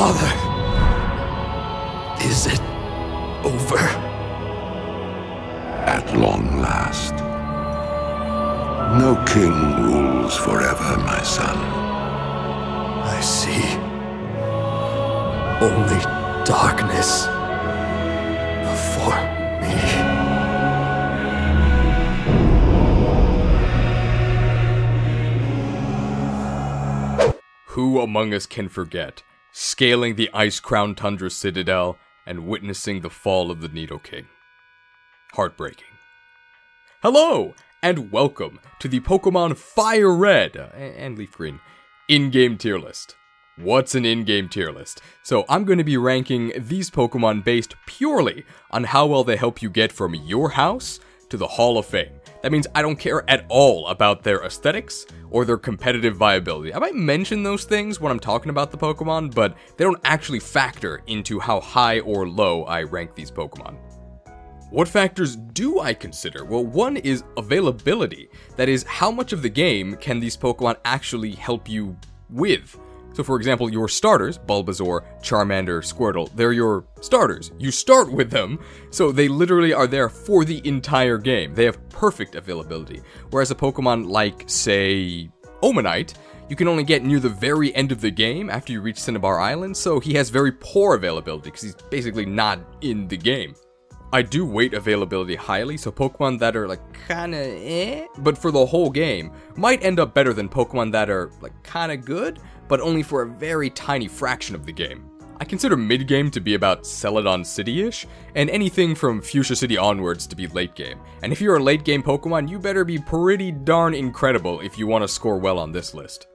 Father, is it over? At long last. No king rules forever, my son. I see. Only darkness before me. Who among us can forget scaling the ice-crowned tundra citadel and witnessing the fall of the Nido King? Heartbreaking. Hello, and welcome to the Pokemon Fire Red and Leaf Green in-game tier list. What's an in-game tier list? So I'm going to be ranking these Pokemon based purely on how well they help you get from your house to the Hall of Fame. That means I don't care at all about their aesthetics or their competitive viability. I might mention those things when I'm talking about the Pokemon, but they don't actually factor into how high or low I rank these Pokemon. What factors do I consider? Well, one is availability. That is, how much of the game can these Pokemon actually help you with? So for example, your starters, Bulbasaur, Charmander, Squirtle, they're your starters. You start with them, so they literally are there for the entire game. They have perfect availability. Whereas a Pokemon like, say, Omanyte, you can only get near the very end of the game after you reach Cinnabar Island, so he has very poor availability because he's basically not in the game. I do weight availability highly, so Pokemon that are like kinda but for the whole game might end up better than Pokemon that are like kinda good, but only for a very tiny fraction of the game. I consider mid-game to be about Celadon City-ish, and anything from Fuchsia City onwards to be late-game. And if you're a late-game Pokemon, you better be pretty darn incredible if you want to score well on this list.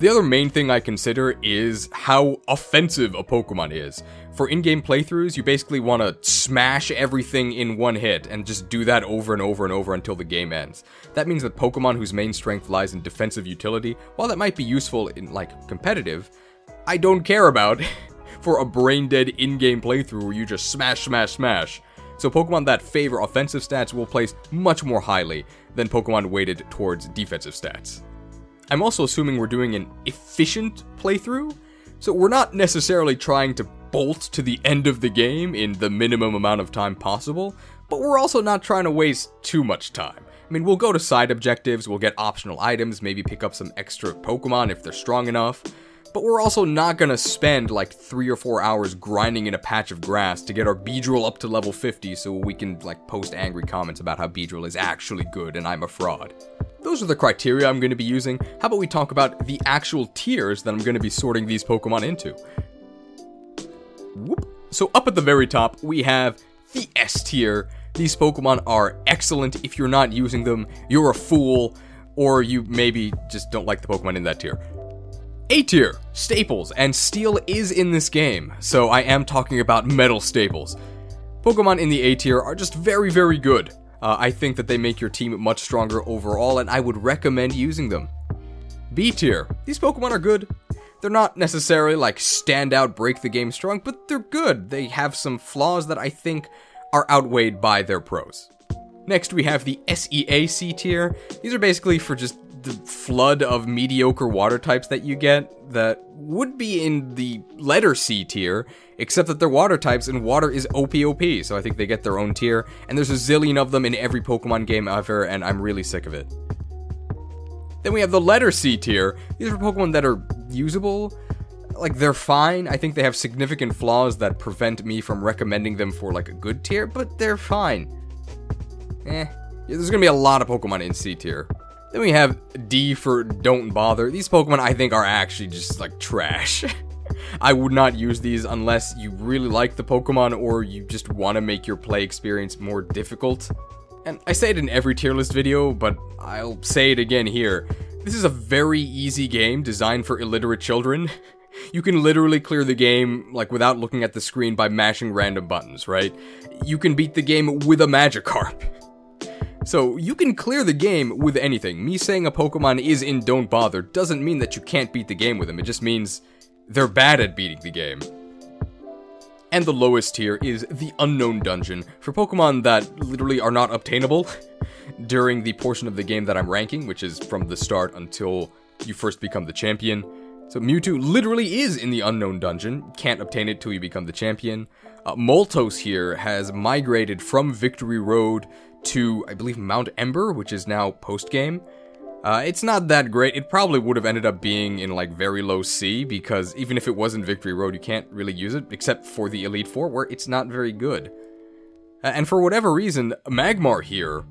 The other main thing I consider is how offensive a Pokemon is. For in-game playthroughs, you basically want to smash everything in one hit and just do that over and over and over until the game ends. That means that Pokemon whose main strength lies in defensive utility, while that might be useful in, like, competitive, I don't care about for a brain-dead in-game playthrough where you just smash, smash, smash. So Pokemon that favor offensive stats will place much more highly than Pokemon weighted towards defensive stats. I'm also assuming we're doing an efficient playthrough, so we're not necessarily trying to bolt to the end of the game in the minimum amount of time possible, but we're also not trying to waste too much time. I mean, we'll go to side objectives, we'll get optional items, maybe pick up some extra Pokemon if they're strong enough, but we're also not gonna spend like 3 or 4 hours grinding in a patch of grass to get our Beedrill up to level 50 so we can like post angry comments about how Beedrill is actually good and I'm a fraud. Those are the criteria I'm going to be using. How about we talk about the actual tiers that I'm going to be sorting these Pokemon into? Whoop. So up at the very top, we have the S tier. These Pokemon are excellent. If you're not using them, you're a fool, or you maybe just don't like the Pokemon in that tier. A tier, staples, and steel is in this game, so I am talking about metal staples. Pokemon in the A tier are just very, very good. I think that they make your team much stronger overall, and I would recommend using them. B tier. These Pokemon are good. They're not necessarily like standout, break the game strong, but they're good. They have some flaws that I think are outweighed by their pros. Next, we have the SEAC tier. These are basically for just the flood of mediocre water types that you get that would be in the letter C tier, except that they're water types and water is OP, so I think they get their own tier, and there's a zillion of them in every Pokemon game ever, and I'm really sick of it. Then we have the letter C tier. These are Pokemon that are usable, like they're fine. I think they have significant flaws that prevent me from recommending them for like a good tier, but they're fine. There's gonna be a lot of Pokemon in C tier. Then we have D for don't bother. These Pokemon I think are actually just like trash. I would not use these unless you really like the Pokemon or you just want to make your play experience more difficult. And I say it in every tier list video, but I'll say it again here. This is a very easy game designed for illiterate children. You can literally clear the game like without looking at the screen by mashing random buttons, right? You can beat the game with a Magikarp. So you can clear the game with anything. Me saying a Pokemon is in Don't Bother doesn't mean that you can't beat the game with them. It just means they're bad at beating the game. And the lowest tier is the Unknown Dungeon for Pokemon that literally are not obtainable during the portion of the game that I'm ranking, which is from the start until you first become the champion. So Mewtwo literally is in the unknown dungeon, can't obtain it till you become the champion. Moltres here has migrated from Victory Road to, I believe, Mount Ember, which is now post-game. It's not that great. It probably would have ended up being in, like, very low C, because even if it was in Victory Road, you can't really use it, except for the Elite Four, where it's not very good. And for whatever reason, Magmar here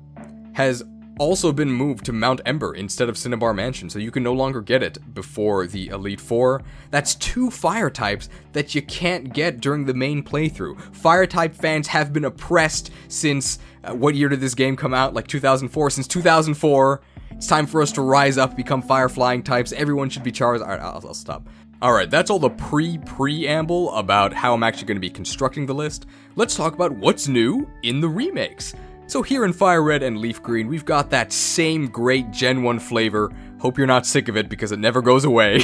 has also been moved to Mount Ember instead of Cinnabar Mansion, so you can no longer get it before the Elite Four. That's two fire types that you can't get during the main playthrough. Fire type fans have been oppressed since, what year did this game come out? Like 2004? Since 2004, it's time for us to rise up, become fire flying types. Everyone should be Charizard. Alright, I'll stop. Alright, that's all the preamble about how I'm actually going to be constructing the list. Let's talk about what's new in the remakes. So here in Fire Red and Leaf Green, we've got that same great Gen 1 flavor. Hope you're not sick of it because it never goes away.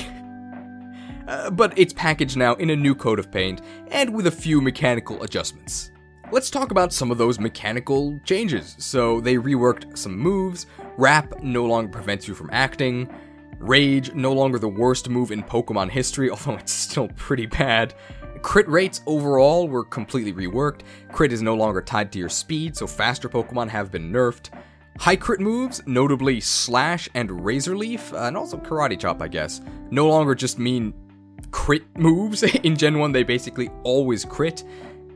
But it's packaged now in a new coat of paint and with a few mechanical adjustments. Let's talk about some of those mechanical changes. So they reworked some moves. Rap no longer prevents you from acting. Rage no longer the worst move in Pokemon history, although it's still pretty bad. Crit rates overall were completely reworked. Crit is no longer tied to your speed, so faster Pokemon have been nerfed. High crit moves, notably Slash and Razor Leaf, and also Karate Chop, I guess, no longer just mean crit moves. In Gen 1, they basically always crit.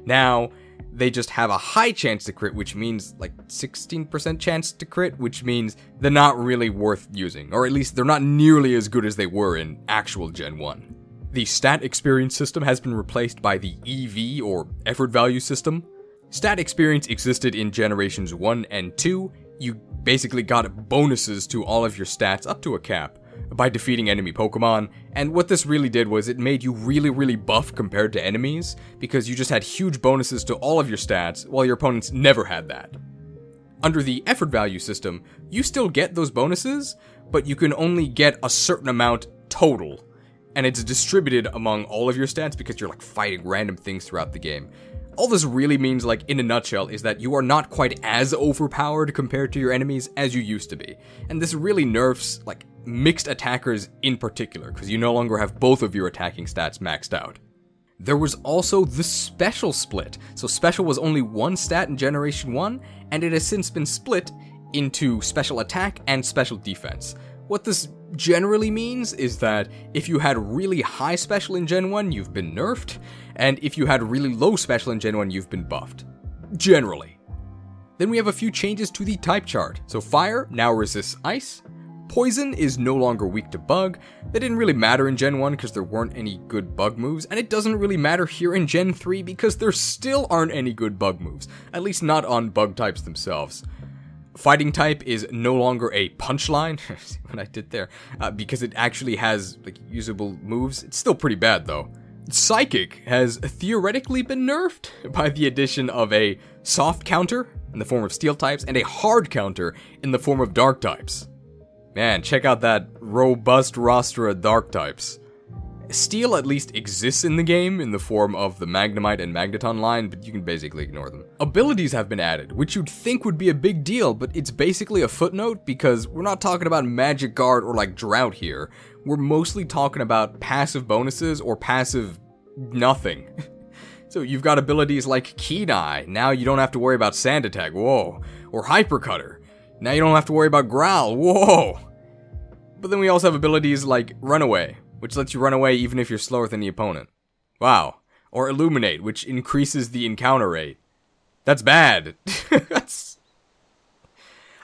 Now, they just have a high chance to crit, which means like 16% chance to crit, which means they're not really worth using, or at least they're not nearly as good as they were in actual Gen 1. The stat experience system has been replaced by the EV, or effort value system. Stat experience existed in generations 1 and 2. You basically got bonuses to all of your stats up to a cap by defeating enemy Pokemon, and what this really did was it made you really, really buff compared to enemies, because you just had huge bonuses to all of your stats, while your opponents never had that. Under the effort value system, you still get those bonuses, but you can only get a certain amount total. And it's distributed among all of your stats because you're like fighting random things throughout the game. All this really means, like in a nutshell, is that you are not quite as overpowered compared to your enemies as you used to be. And this really nerfs like mixed attackers in particular, because you no longer have both of your attacking stats maxed out. There was also the special split. So special was only one stat in Generation 1, and it has since been split into special attack and special defense. What this generally means is that if you had really high special in Gen 1, you've been nerfed, and if you had really low special in Gen 1, you've been buffed. Generally. Then we have a few changes to the type chart. So fire now resists ice, poison is no longer weak to bug. That didn't really matter in Gen 1 because there weren't any good bug moves, and it doesn't really matter here in Gen 3 because there still aren't any good bug moves, at least not on bug types themselves. Fighting type is no longer a punchline, see what I did there, because it actually has like usable moves. It's still pretty bad though. Psychic has theoretically been nerfed by the addition of a soft counter in the form of steel types and a hard counter in the form of dark types. Man, check out that robust roster of dark types. Steel at least exists in the game in the form of the Magnemite and Magneton line, but you can basically ignore them. Abilities have been added, which you'd think would be a big deal, but it's basically a footnote because we're not talking about Magic Guard or like Drought here. We're mostly talking about passive bonuses or passive nothing. So you've got abilities like Keen Eye, now you don't have to worry about Sand Attack, whoa. Or Hyper Cutter, now you don't have to worry about Growl, whoa. But then we also have abilities like Runaway, which lets you run away even if you're slower than the opponent. Wow. Or Illuminate, which increases the encounter rate. That's bad.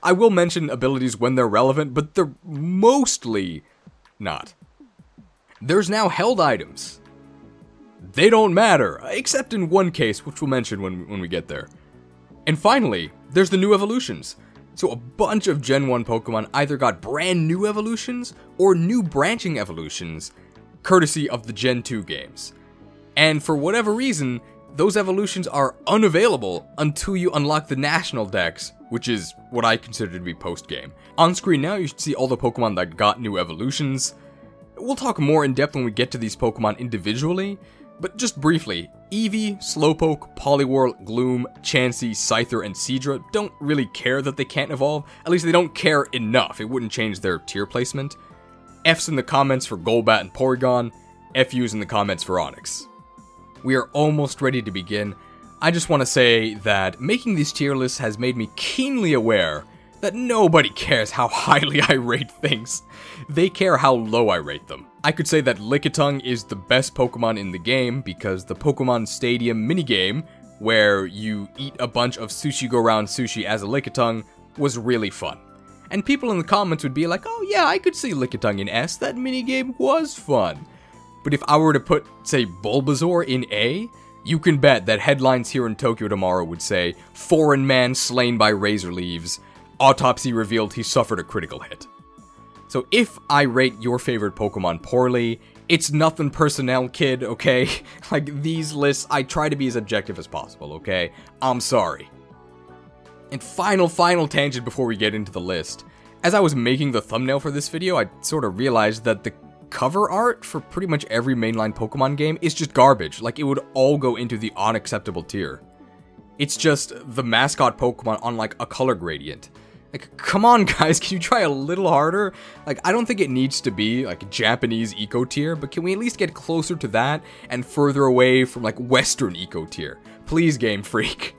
I will mention abilities when they're relevant, but they're mostly not. There's now held items. They don't matter, except in one case, which we'll mention when we get there. And finally, there's the new evolutions. So a bunch of Gen 1 Pokemon either got brand new evolutions or new branching evolutions, courtesy of the Gen 2 games. And for whatever reason, those evolutions are unavailable until you unlock the National Dex, which is what I consider to be post-game. On screen now, you should see all the Pokemon that got new evolutions. We'll talk more in depth when we get to these Pokemon individually, but just briefly, Eevee, Slowpoke, Poliwrath, Gloom, Chansey, Scyther, and Seadra don't really care that they can't evolve. At least they don't care enough. It wouldn't change their tier placement. F's in the comments for Golbat and Porygon, FU's in the comments for Onix. We are almost ready to begin. I just want to say that making these tier lists has made me keenly aware that nobody cares how highly I rate things. They care how low I rate them. I could say that Lickitung is the best Pokemon in the game because the Pokemon Stadium minigame, where you eat a bunch of sushi go round sushi as a Lickitung, was really fun. And people in the comments would be like, oh yeah, I could see Lickitung in S, that minigame was fun. But if I were to put, say, Bulbasaur in A, you can bet that headlines here in Tokyo tomorrow would say, foreign man slain by razor leaves, autopsy revealed he suffered a critical hit. So if I rate your favorite Pokemon poorly, it's nothing personnel, kid, okay? Like, these lists, I try to be as objective as possible, okay? I'm sorry. And final tangent before we get into the list. As I was making the thumbnail for this video, I sort of realized that the cover art for pretty much every mainline Pokemon game is just garbage. Like, it would all go into the unacceptable tier. It's just the mascot Pokemon on, like, a color gradient. Like, come on, guys, can you try a little harder? Like, I don't think it needs to be, like, Japanese eco-tier, but can we at least get closer to that and further away from, like, Western eco-tier? Please, Game Freak.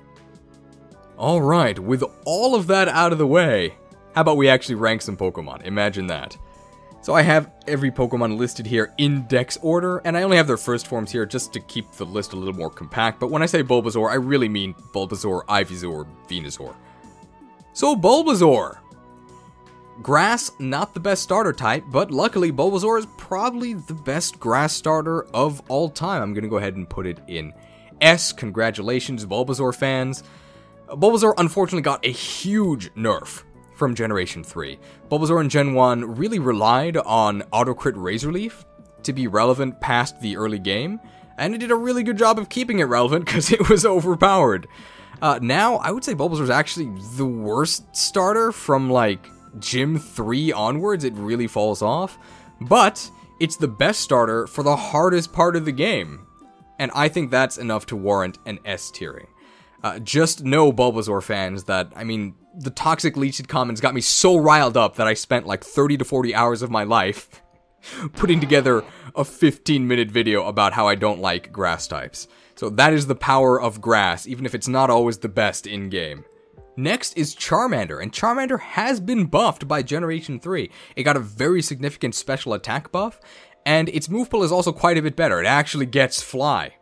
Alright, with all of that out of the way, how about we actually rank some Pokemon? Imagine that. So I have every Pokemon listed here in dex order, and I only have their first forms here just to keep the list a little more compact, but when I say Bulbasaur, I really mean Bulbasaur, Ivysaur, Venusaur. So Bulbasaur! Grass, not the best starter type, but luckily Bulbasaur is probably the best grass starter of all time. I'm gonna go ahead and put it in S. Congratulations, Bulbasaur fans. Bulbasaur unfortunately got a huge nerf from Generation 3. Bulbasaur in Gen 1 really relied on Autocrit Razor Leaf to be relevant past the early game, and it did a really good job of keeping it relevant because it was overpowered. Now, I would say Bulbasaur is actually the worst starter from, like, Gym 3 onwards. It really falls off, but it's the best starter for the hardest part of the game, and I think that's enough to warrant an S tiering. Just know, Bulbasaur fans, that, I mean, the toxic leech comments got me so riled up that I spent like 30 to 40 hours of my life putting together a 15-minute video about how I don't like grass types. So that is the power of grass, even if it's not always the best in-game. Next is Charmander, and Charmander has been buffed by Generation 3. It got a very significant special attack buff, and its move pool is also quite a bit better. It actually gets Fly.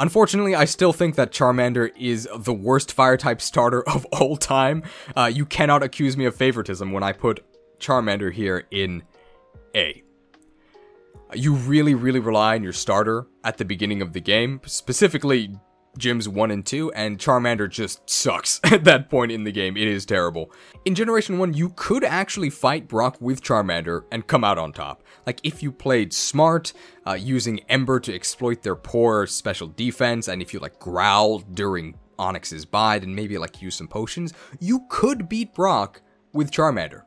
Unfortunately, I still think that Charmander is the worst Fire-type starter of all time. You cannot accuse me of favoritism when I put Charmander here in A. You really rely on your starter at the beginning of the game, specifically Gyms 1 and 2, and Charmander just sucks at that point in the game. It is terrible. In Generation 1, you could actually fight Brock with Charmander and come out on top. Like, if you played smart, using Ember to exploit their poor special defense, and if you, like, growl during Onix's bide and maybe, like, use some potions, you could beat Brock with Charmander.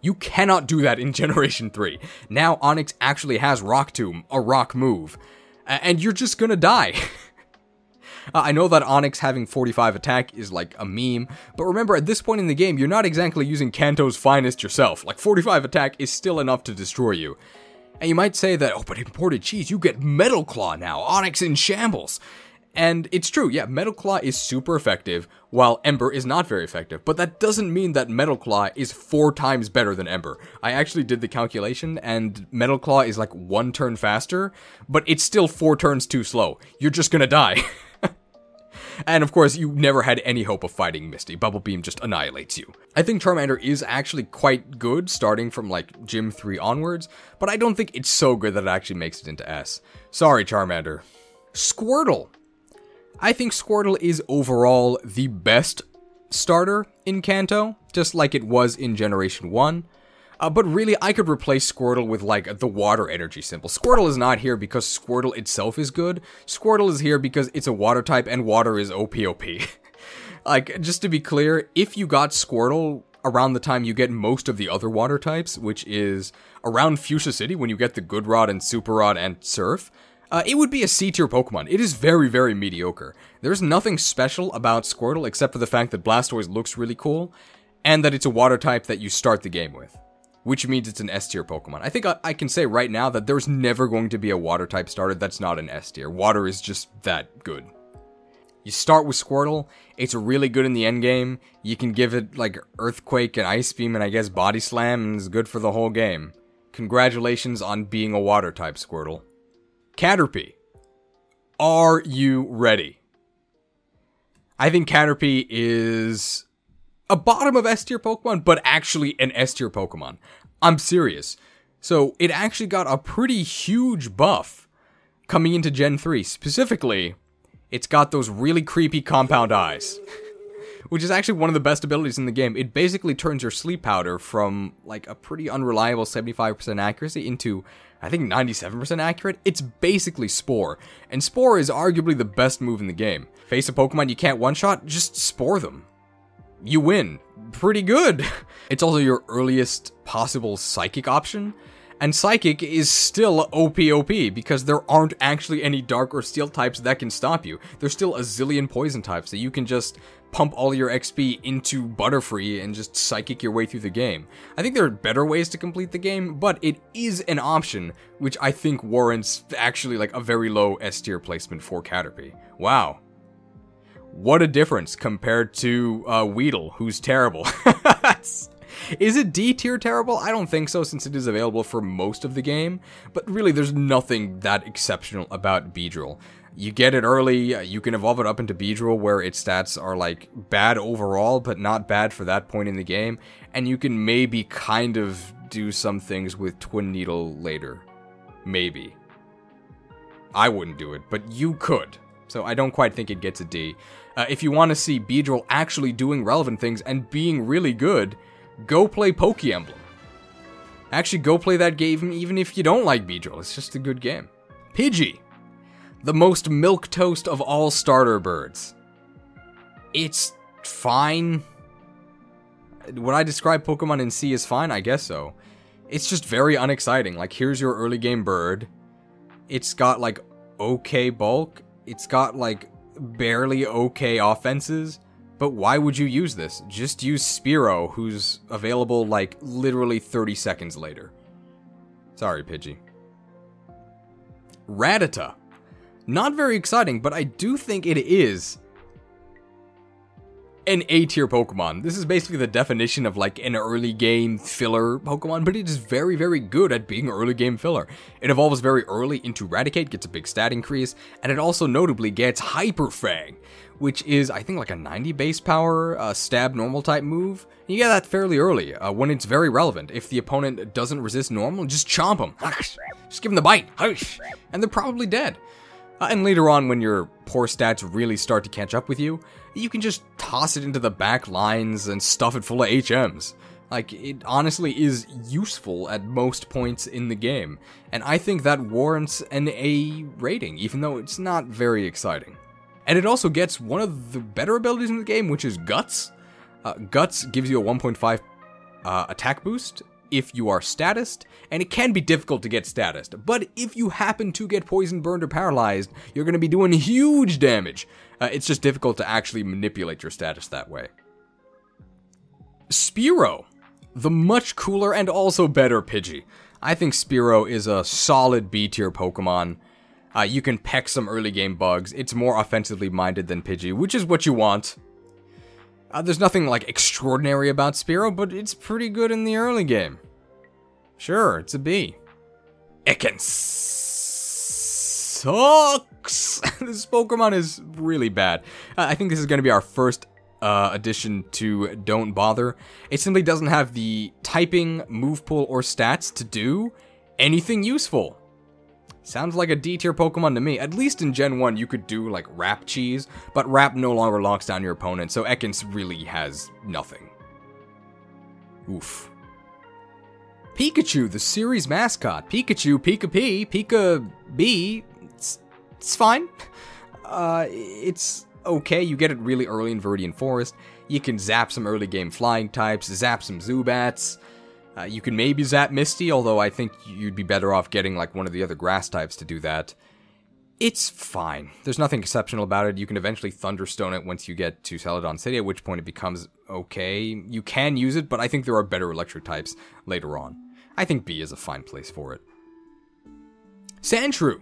You cannot do that in Generation 3. Now Onix actually has Rock Tomb, a rock move, and you're just gonna die. I know that Onix having 45 attack is like a meme, but remember at this point in the game, you're not exactly using Kanto's finest yourself. Like, 45 attack is still enough to destroy you. And you might say that, oh, but imported cheese, you get Metal Claw now, Onix in shambles. And it's true, yeah, Metal Claw is super effective, while Ember is not very effective. But that doesn't mean that Metal Claw is 4 times better than Ember. I actually did the calculation, and Metal Claw is like 1 turn faster, but it's still 4 turns too slow. You're just gonna die. And of course, you never had any hope of fighting Misty. Bubble Beam just annihilates you. I think Charmander is actually quite good starting from like Gym 3 onwards, but I don't think it's so good that it actually makes it into S. Sorry, Charmander. Squirtle. I think Squirtle is overall the best starter in Kanto, just like it was in Generation 1. But really, I could replace Squirtle with, like, the water energy symbol. Squirtle is not here because Squirtle itself is good. Squirtle is here because it's a water type and water is OP. Like, just to be clear, if you got Squirtle around the time you get most of the other water types, which is around Fuchsia City when you get the Good Rod and Super Rod and Surf, it would be a C-tier Pokemon. It is very mediocre. There's nothing special about Squirtle except for the fact that Blastoise looks really cool and that it's a water type that you start the game with. which means it's an S-tier Pokemon. I think I can say right now that there's never going to be a Water-type starter that's not an S-tier. Water is just that good. You start with Squirtle, it's really good in the endgame, you can give it like Earthquake and Ice Beam and I guess Body Slam and it's good for the whole game. Congratulations on being a Water-type, Squirtle. Caterpie. Are you ready? I think Caterpie is a bottom of S-tier Pokemon, but actually an S-tier Pokemon. I'm serious. So it actually got a pretty huge buff coming into Gen 3. Specifically, it's got those really creepy compound eyes, which is actually one of the best abilities in the game. It basically turns your sleep powder from like a pretty unreliable 75% accuracy into, I think, 97% accurate. It's basically Spore, and Spore is arguably the best move in the game. Face a Pokemon you can't one-shot, just Spore them. You win. Pretty good. It's also your earliest possible Psychic option, and Psychic is still OP because there aren't actually any Dark or Steel types that can stop you. There's still a zillion Poison types that you can just pump all your XP into Butterfree and just Psychic your way through the game. I think there are better ways to complete the game, but it is an option, which I think warrants actually like a very low S-tier placement for Caterpie. Wow. What a difference compared to Weedle, who's terrible. Is it D-tier terrible? I don't think so, since it is available for most of the game, but really there's nothing that exceptional about Beedrill. You get it early, you can evolve it up into Beedrill where its stats are like bad overall, but not bad for that point in the game, and you can maybe kind of do some things with Twin Needle later. Maybe. I wouldn't do it, but you could. So I don't quite think it gets a D. If you want to see Beedrill actually doing relevant things and being really good, go play Poke Emblem. Actually, go play that game even if you don't like Beedrill. It's just a good game. Pidgey. The most milquetoast of all starter birds. It's fine. Would I describe Pokemon in C as fine? I guess so. It's just very unexciting. Like, here's your early game bird. It's got, like, okay bulk. It's got, like, barely okay offenses. But why would you use this? Just use Spearow, who's available like literally 30 seconds later. Sorry, Pidgey. Rattata. Not very exciting, but I do think it is an A-tier Pokemon. This is basically the definition of like an early game filler Pokemon, but it is very, very good at being early game filler. It evolves very early into Raticate, gets a big stat increase, and it also notably gets Hyper Fang, which is, I think, like a 90 base power stab normal type move. You get that fairly early when it's very relevant. If the opponent doesn't resist normal, just chomp them. Just give them the bite. And they're probably dead. And later on, when your poor stats really start to catch up with you, you can just toss it into the back lines and stuff it full of HMs. Like, it honestly is useful at most points in the game. And I think that warrants an A rating, even though it's not very exciting. And it also gets one of the better abilities in the game, which is Guts. Guts gives you a 1.5 attack boost if you are statused, and it can be difficult to get statused, but if you happen to get poisoned, burned, or paralyzed, you're going to be doing huge damage. It's just difficult to actually manipulate your status that way. Spearow, the much cooler and also better Pidgey. I think Spearow is a solid B-tier Pokemon. You can peck some early game bugs. It's more offensively minded than Pidgey, which is what you want. There's nothing like extraordinary about Spearow, but it's pretty good in the early game. Sure, it's a B. It can sucks. This Pokemon is really bad. I think this is going to be our first addition to Don't Bother. It simply doesn't have the typing, move pool, or stats to do anything useful. Sounds like a D-tier Pokemon to me. At least in Gen 1, you could do, like, Rap Cheese, but Rap no longer locks down your opponent, so Ekans really has nothing. Oof. Pikachu, the series mascot. Pikachu, Pika P, Pika B. It's fine. It's okay. You get it really early in Viridian Forest. You can zap some early game flying types, zap some Zubats. You can maybe zap Misty, although I think you'd be better off getting like one of the other grass types to do that. It's fine. There's nothing exceptional about it. You can eventually Thunderstone it once you get to Celadon City, at which point it becomes okay. You can use it, but I think there are better electric types later on. I think B is a fine place for it. Sandshrew!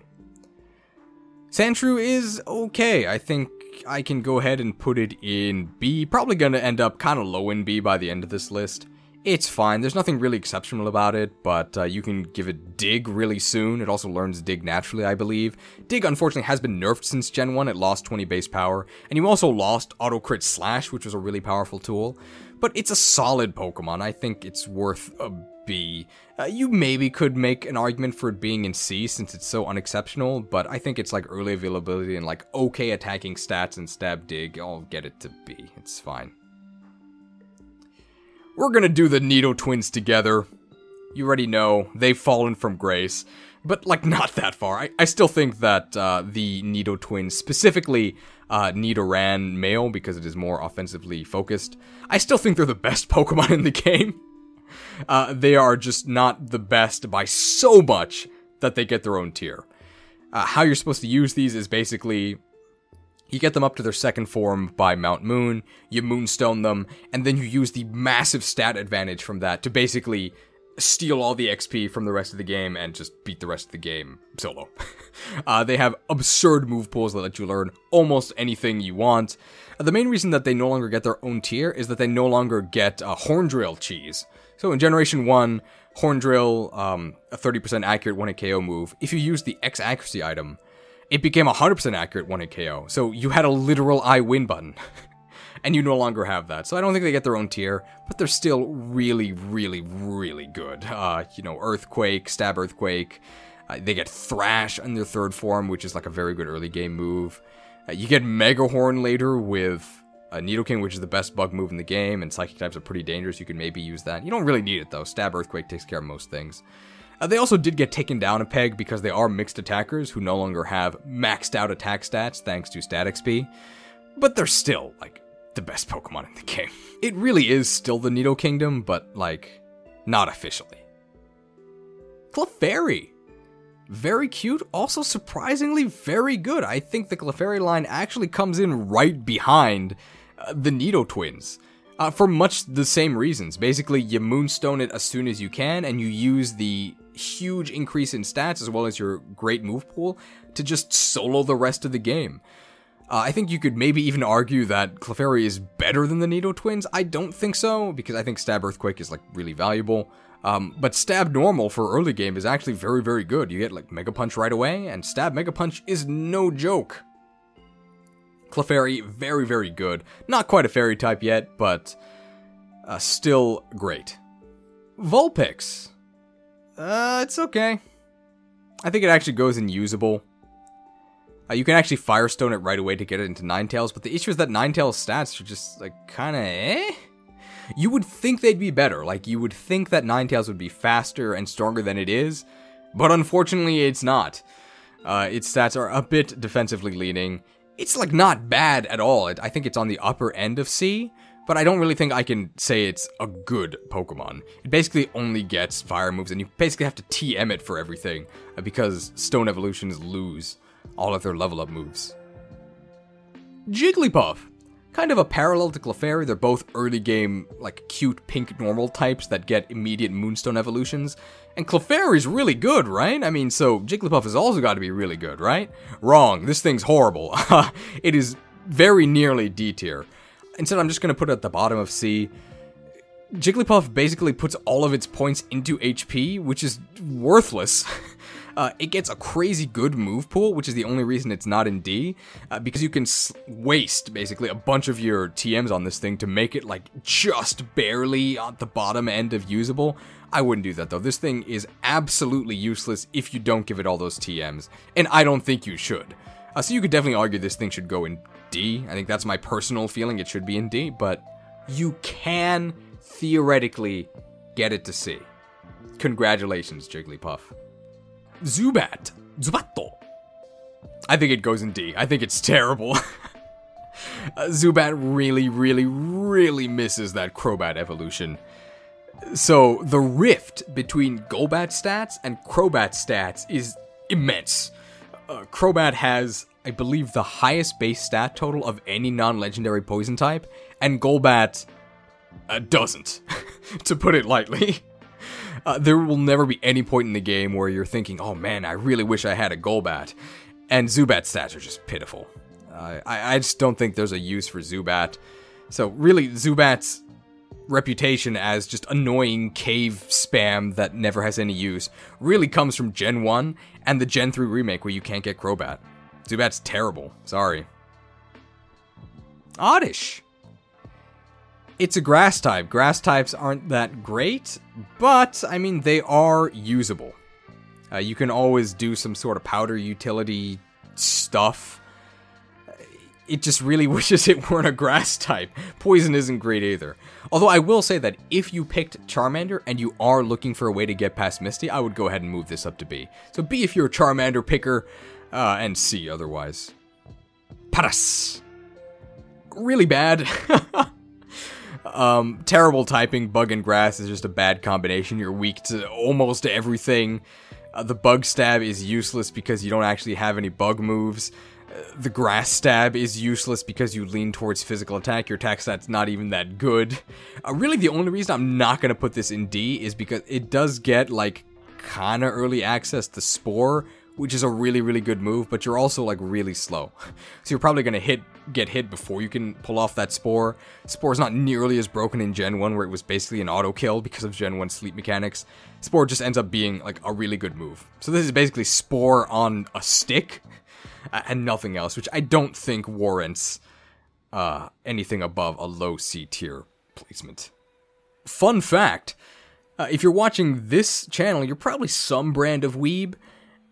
Sandshrew is okay. I think I can go ahead and put it in B. Probably going to end up kind of low in B by the end of this list. It's fine. There's nothing really exceptional about it, but you can give it Dig really soon. It also learns Dig naturally, I believe. Dig, unfortunately, has been nerfed since Gen 1. It lost 20 base power, and you also lost Auto Crit Slash, which was a really powerful tool. But it's a solid Pokemon. I think it's worth a B. You maybe could make an argument for it being in C since it's so unexceptional, but I think it's like early availability and like okay attacking stats and stab Dig. I'll get it to B. It's fine. We're gonna do the Nido Twins together. You already know, they've fallen from grace. But, like, not that far. I still think that the Nido Twins, specifically Nidoran male, because it is more offensively focused, I still think they're the best Pokemon in the game. They are just not the best by so much that they get their own tier. How you're supposed to use these is basically... You get them up to their second form by Mount Moon, you Moonstone them, and then you use the massive stat advantage from that to basically steal all the XP from the rest of the game and just beat the rest of the game solo. They have absurd move pools that let you learn almost anything you want. The main reason that they no longer get their own tier is that they no longer get Horn Drill cheese. So in Generation 1, Horn Drill, a 30% accurate 1-hit KO move, if you use the X accuracy item, it became 100% accurate 1-hit KO, so you had a literal I win button, and you no longer have that. So I don't think they get their own tier, but they're still really, really, really good. You know, Earthquake, Stab Earthquake, they get Thrash in their third form, which is like a very good early game move. You get Mega Horn later with Nidoking, which is the best bug move in the game, and Psychic types are pretty dangerous, you can maybe use that. You don't really need it though, Stab Earthquake takes care of most things. They also did get taken down a peg because they are mixed attackers who no longer have maxed out attack stats thanks to stat XP, but they're still, like, the best Pokemon in the game. It really is still the Nido Kingdom, but, like, not officially. Clefairy! Very cute, also surprisingly very good. I think the Clefairy line actually comes in right behind the Nido Twins. For much the same reasons. Basically, you Moonstone it as soon as you can, and you use the huge increase in stats as well as your great move pool to just solo the rest of the game. I think you could maybe even argue that Clefairy is better than the Nido Twins. I don't think so, because I think Stab Earthquake is, like, really valuable. But Stab Normal for early game is actually very, very good. You get, like, Mega Punch right away, and Stab Mega Punch is no joke. Clefairy, very, very good. Not quite a fairy type yet, but still great. Vulpix. It's okay. I think it actually goes in usable. You can actually Firestone it right away to get it into Ninetales, but the issue is that Ninetales' stats are just, like, kinda eh? You would think they'd be better. Like, you would think that Ninetales would be faster and stronger than it is, but unfortunately it's not. Its stats are a bit defensively leaning. It's, like, not bad at all. I think it's on the upper end of C, but I don't really think I can say it's a good Pokemon. It basically only gets fire moves, and you basically have to TM it for everything, because Stone Evolutions lose all of their level-up moves. Jigglypuff! Kind of a parallel to Clefairy. They're both early-game, like, cute pink normal types that get immediate Moonstone evolutions. And Clefairy's really good, right? I mean, so Jigglypuff has also got to be really good, right? Wrong. This thing's horrible. It is very nearly D tier. Instead, I'm just going to put it at the bottom of C. Jigglypuff basically puts all of its points into HP, which is worthless. It gets a crazy good move pool, which is the only reason it's not in D, because you can waste, basically, a bunch of your TMs on this thing to make it, like, just barely at the bottom end of usable. I wouldn't do that, though. This thing is absolutely useless if you don't give it all those TMs, and I don't think you should. So you could definitely argue this thing should go in D. I think that's my personal feeling. It should be in D, but you can theoretically get it to C. Congratulations, Jigglypuff. Zubat. Zubatto. I think it goes in D. I think it's terrible. Zubat really, really, really misses that Crobat evolution. So the rift between Golbat stats and Crobat stats is immense. Crobat has, I believe, the highest base stat total of any non-legendary poison type, and Golbat doesn't, to put it lightly. There will never be any point in the game where you're thinking, oh man, I really wish I had a Golbat. And Zubat's stats are just pitiful. I just don't think there's a use for Zubat. So really, Zubat's reputation as just annoying cave spam that never has any use really comes from Gen 1 and the Gen 3 remake where you can't get Crobat. Zubat's terrible. Sorry. Oddish! It's a grass type. Grass types aren't that great, but, I mean, they are usable. You can always do some sort of powder utility stuff. It just really wishes it weren't a grass type. Poison isn't great either. Although I will say that if you picked Charmander and you are looking for a way to get past Misty, I would go ahead and move this up to B. So B if you're a Charmander picker, and C otherwise. Paras. Really bad. Terrible typing. Bug and grass is just a bad combination. You're weak to almost everything. The bug stab is useless because you don't actually have any bug moves. The grass stab is useless because you lean towards physical attack. Your attack stat's not even that good. Really, the only reason I'm not going to put this in D is because it does get, like, kind of early access to Spore, which is a really, really good move, but you're also, like, really slow. So you're probably going to get hit before you can pull off that Spore. Spore's not nearly as broken in Gen 1, where it was basically an auto-kill because of Gen 1 sleep mechanics. Spore just ends up being, like, a really good move. So this is basically Spore on a stick. And nothing else, which I don't think warrants anything above a low C tier placement. Fun fact, if you're watching this channel, you're probably some brand of weeb,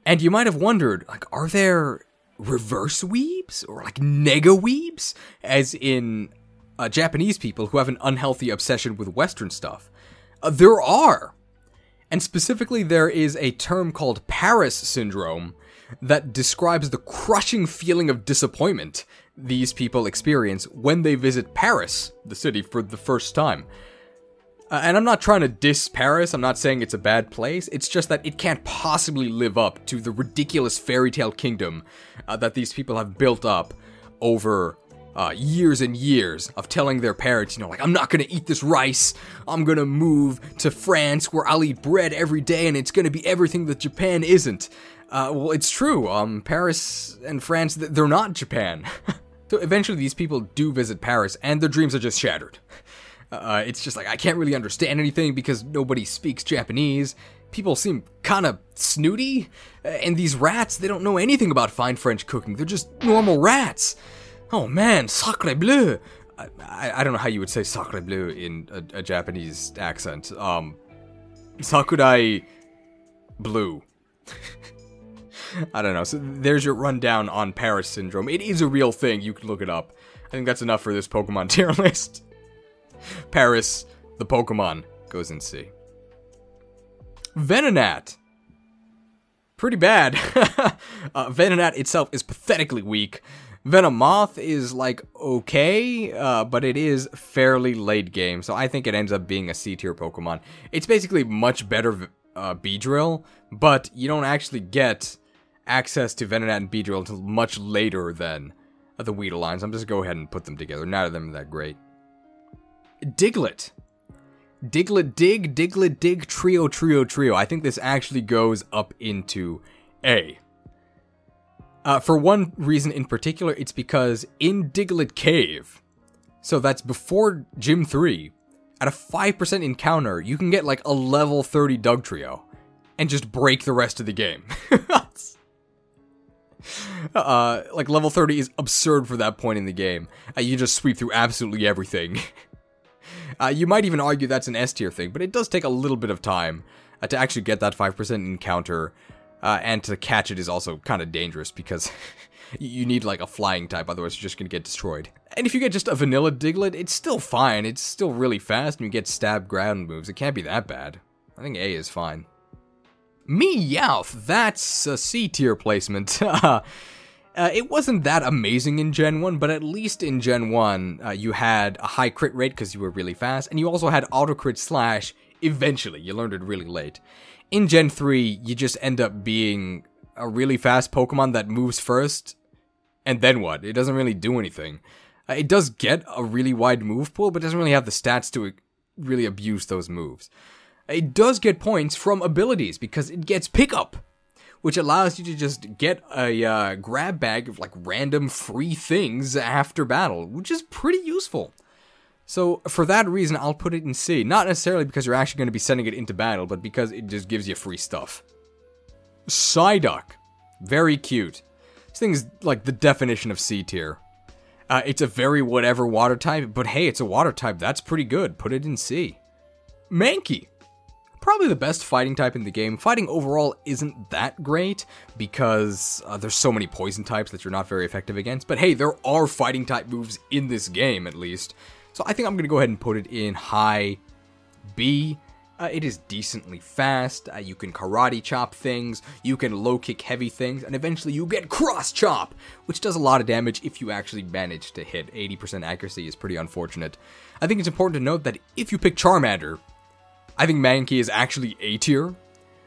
and you might have wondered, like, are there reverse weebs? Or, like, nega weebs? As in Japanese people who have an unhealthy obsession with Western stuff. There are! And specifically, there is a term called Paras Syndrome, that describes the crushing feeling of disappointment these people experience when they visit Paris, the city, for the first time. And I'm not trying to diss Paris, I'm not saying it's a bad place, it's just that it can't possibly live up to the ridiculous fairy tale kingdom that these people have built up over years and years of telling their parents, you know, like, I'm not gonna eat this rice, I'm gonna move to France where I'll eat bread every day and it's gonna be everything that Japan isn't. Well, it's true, Paris and France, they're not Japan. So eventually these people do visit Paris, and their dreams are just shattered. It's just like, I can't really understand anything because nobody speaks Japanese, people seem kinda snooty, and these rats, they don't know anything about fine French cooking, they're just normal rats. Oh man, sacre bleu! I don't know how you would say sacre bleu in a Japanese accent. Sakurai... blue. I don't know, so there's your rundown on Paras Syndrome. It is a real thing, you can look it up. I think that's enough for this Pokemon tier list. Paras, the Pokemon, goes in C. Venonat. Pretty bad. Venonat itself is pathetically weak. Venomoth is, like, okay, but it is fairly late game, so I think it ends up being a C tier Pokemon. It's basically much better Beedrill, but you don't actually get access to Venonat and Beedrill until much later than the Weedle lines. I'm just going to go ahead and put them together. Neither of them are that great. Diglett. Diglett dig, trio. I think this actually goes up into A. For one reason in particular, it's because in Diglett Cave, so that's before Gym 3, at a 5% encounter, you can get like a level 30 Dugtrio, and just break the rest of the game. Like level 30 is absurd for that point in the game. You just sweep through absolutely everything. You might even argue that's an S tier thing, but it does take a little bit of time to actually get that 5% encounter. And to catch it is also kind of dangerous because you need like a flying type, otherwise you're just going to get destroyed. And if you get just a vanilla Diglett, it's still fine. It's still really fast and you get stab ground moves. It can't be that bad. I think A is fine. Meowth, that's a C tier placement. It wasn't that amazing in Gen 1, but at least in Gen 1 you had a high crit rate because you were really fast, and you also had auto crit slash eventually. You learned it really late. In Gen 3, you just end up being a really fast Pokemon that moves first, and then what? It doesn't really do anything. It does get a really wide move pool, but doesn't really have the stats to really abuse those moves. It does get points from abilities, because it gets Pickup, which allows you to just get a grab bag of like random free things after battle, which is pretty useful. So for that reason, I'll put it in C. Not necessarily because you're actually going to be sending it into battle, but because it just gives you free stuff. Psyduck. Very cute. This thing's like the definition of C tier. It's a very whatever water type, but hey, it's a water type. That's pretty good. Put it in C. Mankey. Probably the best fighting type in the game. Fighting overall isn't that great because there's so many poison types that you're not very effective against. But hey, there are fighting type moves in this game, at least. So I think I'm going to go ahead and put it in high B. It is decently fast. You can karate chop things. You can low kick heavy things. And eventually you get cross chop, which does a lot of damage if you actually manage to hit. 80% accuracy is pretty unfortunate. I think it's important to note that if you pick Charmander, I think Mankey is actually A tier,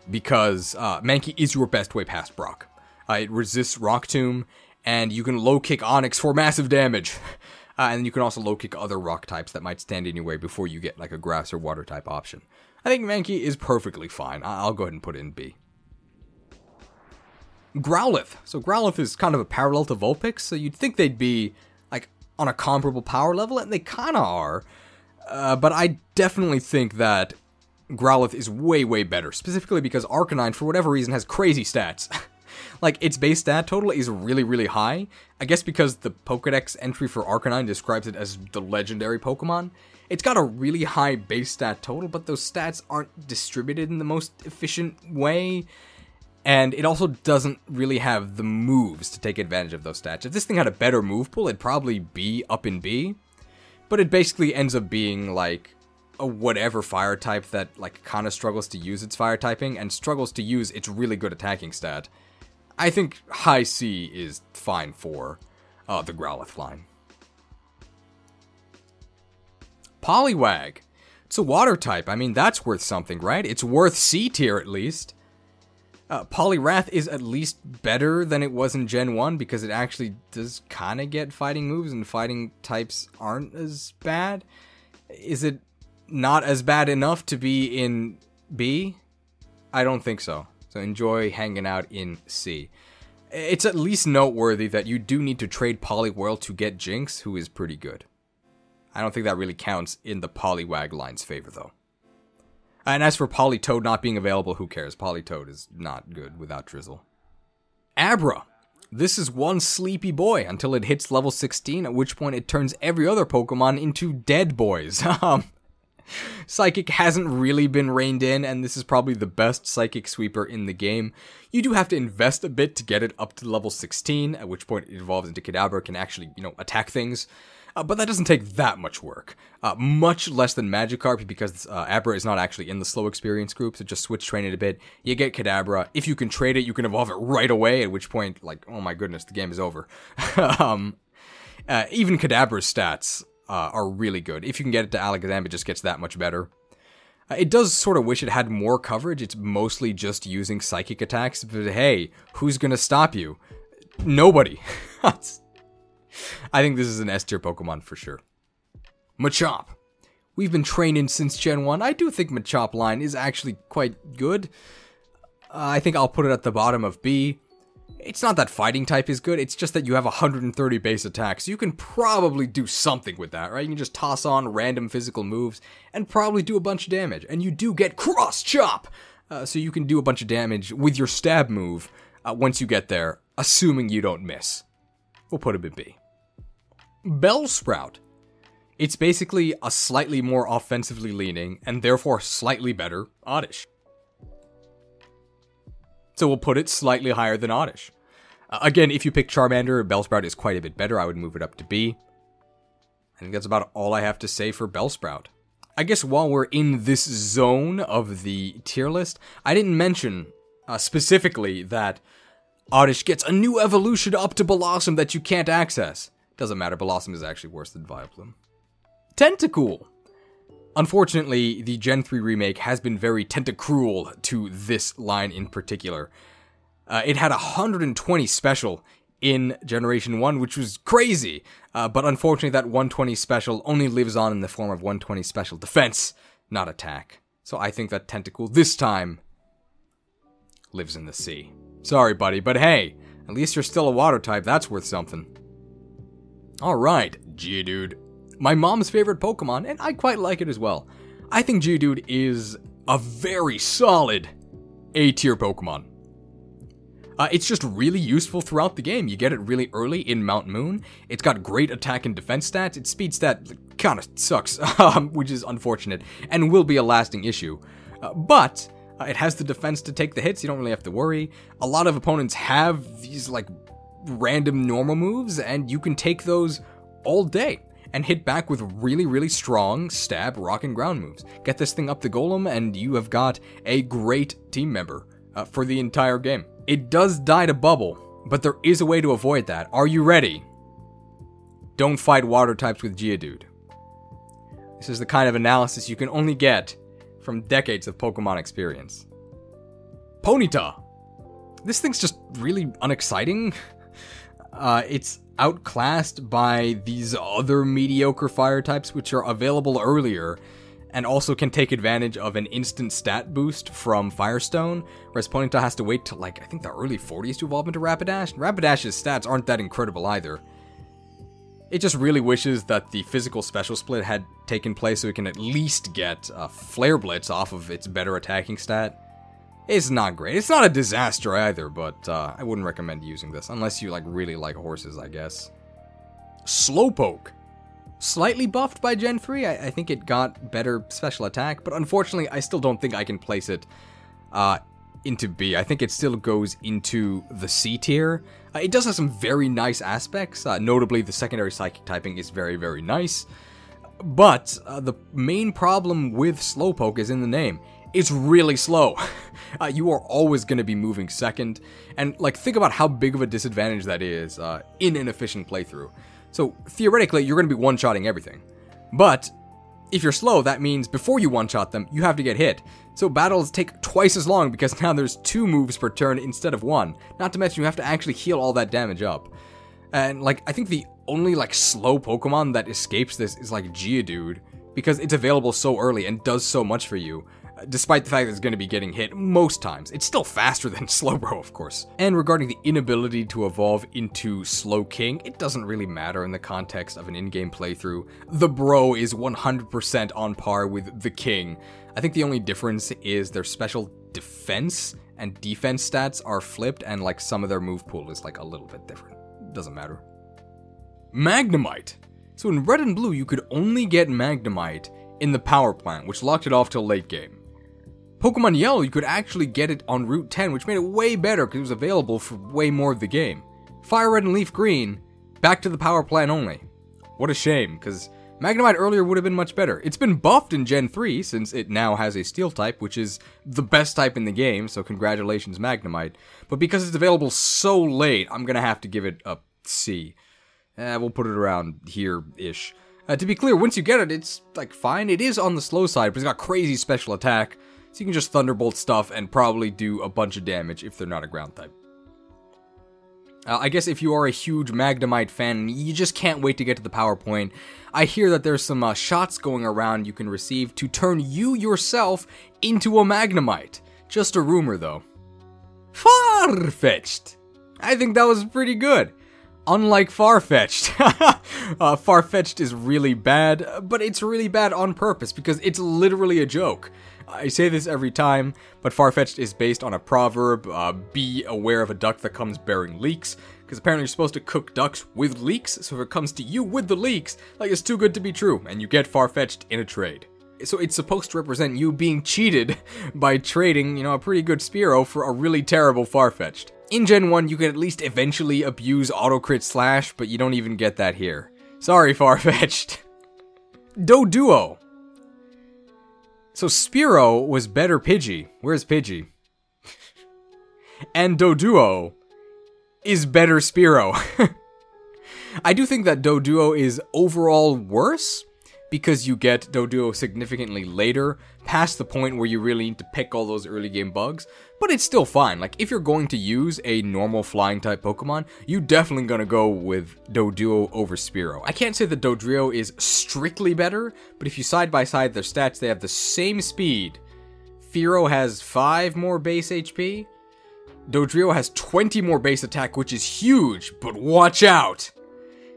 because Mankey is your best way past Brock. It resists Rock Tomb, and you can low kick Onix for massive damage. And you can also low-kick other rock types that might stand in your way before you get, like, a grass or water type option. I think Mankey is perfectly fine. I'll go ahead and put it in B. Growlithe. So Growlithe is kind of a parallel to Vulpix, so you'd think they'd be, like, on a comparable power level, and they kinda are. But I definitely think that Growlithe is way, way better, specifically because Arcanine, for whatever reason, has crazy stats. Like, its base stat total is really, really high. I guess because the Pokedex entry for Arcanine describes it as the legendary Pokemon. It's got a really high base stat total, but those stats aren't distributed in the most efficient way. And it also doesn't really have the moves to take advantage of those stats. If this thing had a better move pool, it'd probably be up in B. But it basically ends up being, like, a whatever fire type that, like, kinda struggles to use its fire typing and struggles to use its really good attacking stat. I think high C is fine for the Growlithe line. Poliwag. It's a water type. I mean, that's worth something, right? It's worth C tier, at least. Poliwrath is at least better than it was in Gen 1 because it actually does kind of get fighting moves, and fighting types aren't as bad. Is it not as bad enough to be in B? I don't think so. So enjoy hanging out in C. It's at least noteworthy that you do need to trade Poliwhirl to get Jinx, who is pretty good. I don't think that really counts in the Poliwag line's favor, though. And as for Politoed not being available, who cares? Politoed is not good without Drizzle. Abra. This is one sleepy boy until it hits level 16, at which point it turns every other Pokemon into dead boys. Psychic hasn't really been reined in, and this is probably the best Psychic Sweeper in the game. You do have to invest a bit to get it up to level 16, at which point it evolves into Kadabra, can actually, you know, attack things. But that doesn't take that much work. Much less than Magikarp, because Abra is not actually in the slow experience group, so just switch train it a bit. You get Kadabra. If you can trade it, you can evolve it right away, at which point, like, oh my goodness, the game is over. Even Kadabra's stats are really good. If you can get it to Alakazam, it just gets that much better. It does sort of wish it had more coverage. It's mostly just using psychic attacks, but hey, who's gonna stop you? Nobody. I think this is an S tier Pokemon for sure. Machop. We've been training since Gen 1. I do think Machop line is actually quite good. I think I'll put it at the bottom of B. It's not that fighting type is good, it's just that you have 130 base attacks, so you can probably do something with that, right? You can just toss on random physical moves and probably do a bunch of damage. And you do get Cross Chop! So you can do a bunch of damage with your stab move once you get there, assuming you don't miss. We'll put it in B. Bellsprout. It's basically a slightly more offensively leaning, and therefore slightly better, Oddish. So we'll put it slightly higher than Oddish. Again, if you pick Charmander, Bellsprout is quite a bit better. I would move it up to B. I think that's about all I have to say for Bellsprout. I guess while we're in this zone of the tier list, I didn't mention specifically that Oddish gets a new evolution up to Blossom that you can't access. Doesn't matter, Blossom is actually worse than Vileplume. Tentacool! Unfortunately, the Gen 3 remake has been very tentacruel to this line in particular. It had 120 special in Generation 1, which was crazy. But unfortunately, that 120 special only lives on in the form of 120 special defense, not attack. So I think that Tentacool this time lives in the sea. Sorry, buddy, but hey, at least you're still a water type. That's worth something. Alright, Geodude. My mom's favorite Pokemon, and I quite like it as well. I think Geodude is a very solid A-tier Pokemon. It's just really useful throughout the game. You get it really early in Mount Moon. It's got great attack and defense stats. Its speed stat kind of sucks, which is unfortunate, and will be a lasting issue. But it has the defense to take the hits. You don't really have to worry. A lot of opponents have these, like, random normal moves, and you can take those all day and hit back with really, really strong stab, rock, and ground moves. Get this thing up the Golem, and you have got a great team member for the entire game. It does die to Bubble, but there is a way to avoid that. Are you ready? Don't fight water types with Geodude. This is the kind of analysis you can only get from decades of Pokemon experience. Ponyta! This thing's just really unexciting. It's outclassed by these other mediocre fire types which are available earlier and also can take advantage of an instant stat boost from Firestone, whereas Ponyta has to wait till, like, I think the early 40s to evolve into Rapidash. Rapidash's stats aren't that incredible either. It just really wishes that the physical special split had taken place so it can at least get Flare Blitz off of its better attacking stat. It's not great. It's not a disaster either, but I wouldn't recommend using this, unless you, like, really like horses, I guess. Slowpoke! Slightly buffed by Gen 3. I think it got better special attack, but unfortunately, I still don't think I can place it into B. I think it still goes into the C tier. It does have some very nice aspects, notably the secondary psychic typing is very, very nice. But the main problem with Slowpoke is in the name. It's really slow. You are always going to be moving second, and, like, think about how big of a disadvantage that is in an efficient playthrough. So theoretically, you're going to be one-shotting everything, but if you're slow, that means before you one-shot them, you have to get hit. So battles take twice as long because now there's 2 moves per turn instead of 1. Not to mention you have to actually heal all that damage up. And, like, I think the only, like, slow Pokemon that escapes this is, like, Geodude, because it's available so early and does so much for you. Despite the fact that it's going to be getting hit most times. It's still faster than Slowbro, of course. And regarding the inability to evolve into Slowking, it doesn't really matter in the context of an in-game playthrough. The Bro is 100% on par with the King. I think the only difference is their special defense and defense stats are flipped, and, like, some of their move pool is, like, a little bit different. Doesn't matter. Magnemite! So in Red and Blue, you could only get Magnemite in the Power Plant, which locked it off till late game. Pokemon Yellow, you could actually get it on Route 10, which made it way better because it was available for way more of the game. Fire Red and Leaf Green, back to the Power Plant only. What a shame, because Magnemite earlier would have been much better. It's been buffed in Gen 3, since it now has a Steel type, which is the best type in the game, so congratulations, Magnemite. But because it's available so late, I'm going to have to give it a C. We'll put it around here-ish. To be clear, once you get it, it's, like, fine. It is on the slow side, but it's got crazy special attack. So you can just Thunderbolt stuff and probably do a bunch of damage if they're not a ground type. I guess if you are a huge Magnemite fan, you just can't wait to get to the Power Point. I hear that there's some shots going around you can receive to turn you yourself into a Magnemite. Just a rumor, though. Farfetch'd! I think that was pretty good. Unlike Farfetch'd. Farfetch'd is really bad, but it's really bad on purpose because it's literally a joke. I say this every time, but Farfetch'd is based on a proverb, be aware of a duck that comes bearing leeks, because apparently you're supposed to cook ducks with leeks, so if it comes to you with the leeks, like, it's too good to be true, and you get Farfetch'd in a trade. So it's supposed to represent you being cheated by trading, you know, a pretty good Spearow for a really terrible Farfetch'd. In Gen 1, you can at least eventually abuse Auto-Crit Slash, but you don't even get that here. Sorry, Farfetch'd. Doduo. So Spearow was better Pidgey. Where's Pidgey? And Doduo is better Spearow. I do think that Doduo is overall worse, because you get Doduo significantly later, past the point where you really need to pick all those early game bugs, but it's still fine. Like, if you're going to use a normal flying type Pokemon, you're definitely going to go with Doduo over Spearow. I can't say that Doduo is strictly better, but if you side by side their stats, they have the same speed. Spearow has 5 more base HP. Doduo has 20 more base attack, which is huge, but watch out!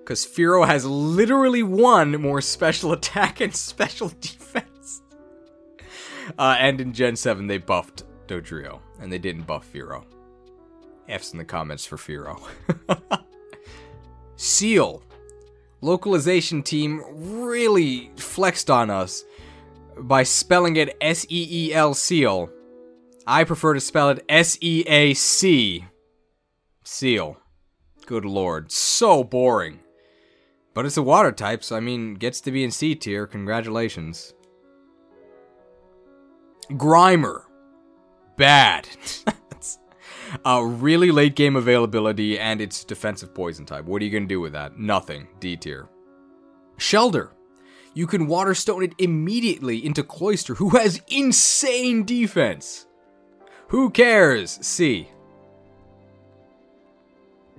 Because Spearow has literally 1 more special attack and special defense. And in Gen 7, they buffed Doduo, and they didn't buff Spearow. F's in the comments for Spearow. Seal. Localization team really flexed on us by spelling it S-E-E-L, seal. I prefer to spell it S-E-A-C. Seal. Good lord. So boring. But it's a water type, so I mean, gets to be in C tier. Congratulations. Grimer. Bad. Really late game availability, and it's defensive poison type. What are you going to do with that? Nothing. D tier. Shellder. You can Water Stone it immediately into Cloyster, who has insane defense. Who cares? C.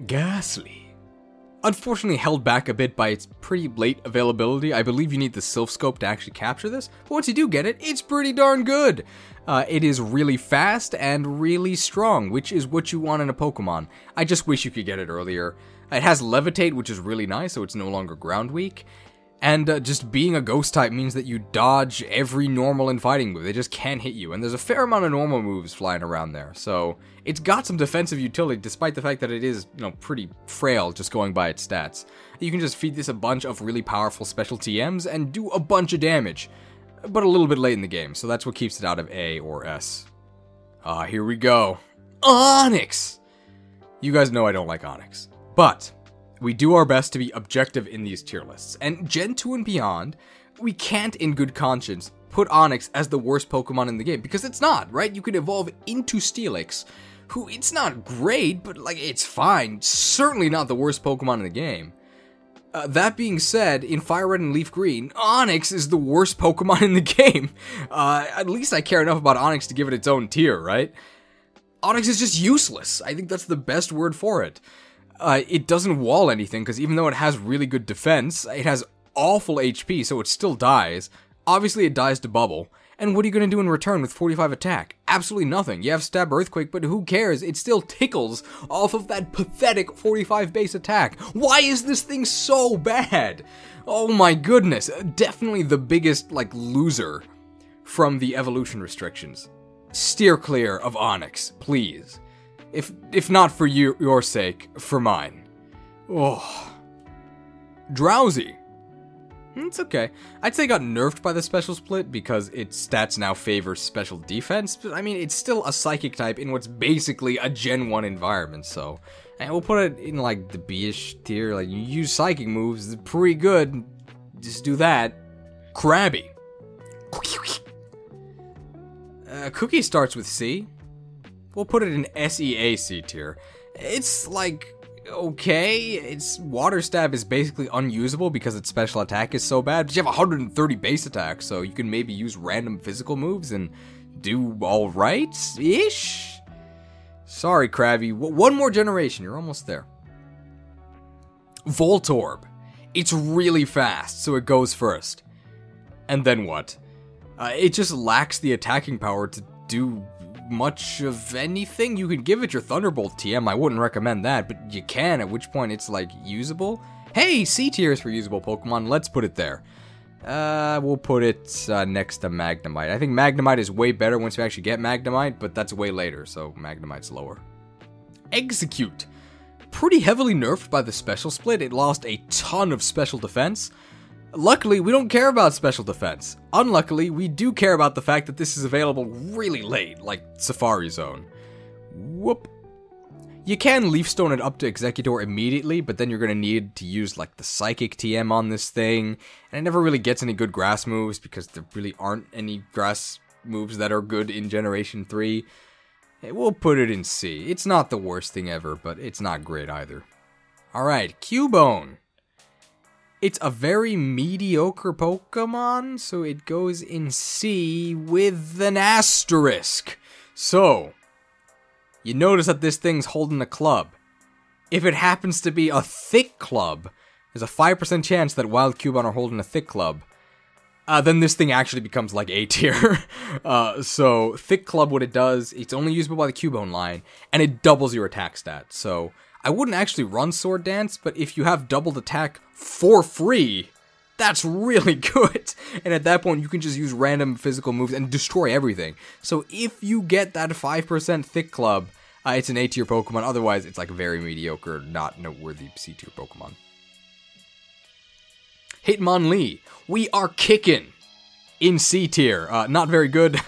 Ghastly. Unfortunately held back a bit by its pretty late availability. I believe you need the Sylph Scope to actually capture this, but once you do get it, it's pretty darn good. It is really fast and really strong, which is what you want in a Pokemon. I just wish you could get it earlier. It has Levitate, which is really nice, so it's no longer ground weak. And just being a ghost type means that you dodge every normal and fighting move. They just can't hit you. And there's a fair amount of normal moves flying around there. So it's got some defensive utility, despite the fact that it is, you know, pretty frail just going by its stats. You can just feed this a bunch of really powerful special TMs and do a bunch of damage. But a little bit late in the game. So that's what keeps it out of A or S. Ah, here we go. Onix! You guys know I don't like Onix. But we do our best to be objective in these tier lists, and Gen 2 and beyond, we can't in good conscience put Onix as the worst Pokemon in the game, because it's not, right? You can evolve into Steelix, who, it's not great, but like, it's fine, certainly not the worst Pokemon in the game. That being said, in Fire Red and Leaf Green, Onix is the worst Pokemon in the game. At least I care enough about Onix to give it its own tier, right? Onix is just useless. I think that's the best word for it. It doesn't wall anything, because even though it has really good defense, it has awful HP, so it still dies. Obviously, it dies to Bubble. And what are you going to do in return with 45 attack? Absolutely nothing. You have Stab Earthquake, but who cares? It still tickles off of that pathetic 45 base attack. Why is this thing so bad? Oh my goodness. Definitely the biggest, like, loser from the evolution restrictions. Steer clear of Onix, please. If not for your sake, for mine. Oh. Drowsy. It's okay. I'd say it got nerfed by the special split because its stats now favor special defense, but I mean, it's still a psychic type in what's basically a Gen 1 environment, so. And we'll put it in like the B-ish tier, like you use psychic moves, it's pretty good, just do that. Krabby. Cookie starts with C. We'll put it in SEAC tier. It's like, okay, its Water Stab is basically unusable because its special attack is so bad, but you have 130 base attack, so you can maybe use random physical moves and do alright-ish? Sorry, Krabby. One more generation, you're almost there. Voltorb. It's really fast, so it goes first. And then what? It just lacks the attacking power to do much of anything. You can give it your Thunderbolt TM, I wouldn't recommend that, but you can, at which point it's like usable. Hey, C tier is for usable Pokemon, let's put it there. We'll put it next to Magnemite. I think Magnemite is way better once you actually get Magnemite, but that's way later, so Magnemite's lower. Execute. Pretty heavily nerfed by the special split, it lost a ton of special defense. Luckily, we don't care about special defense. Unluckily, we do care about the fact that this is available really late, like Safari Zone. Whoop. You can Leaf Stone it up to Executor immediately, but then you're going to need to use, like, the Psychic TM on this thing. And it never really gets any good grass moves, because there really aren't any grass moves that are good in Generation 3. Hey, we'll put it in C. It's not the worst thing ever, but it's not great either. Alright, Cubone. It's a very mediocre Pokemon, so it goes in C with an asterisk. So, you notice that this thing's holding a club. If it happens to be a thick club, there's a 5% chance that Wild Cubone are holding a thick club. Then this thing actually becomes like A tier. So, thick club, what it does, it's only usable by the Cubone line, and it doubles your attack stat. So, I wouldn't actually run Sword Dance, but if you have doubled attack for free, that's really good. And at that point, you can just use random physical moves and destroy everything. So if you get that 5% thick club, it's an A tier Pokemon. Otherwise, it's like very mediocre, not noteworthy C tier Pokemon. Hitmonlee, we are kicking in C tier. Not very good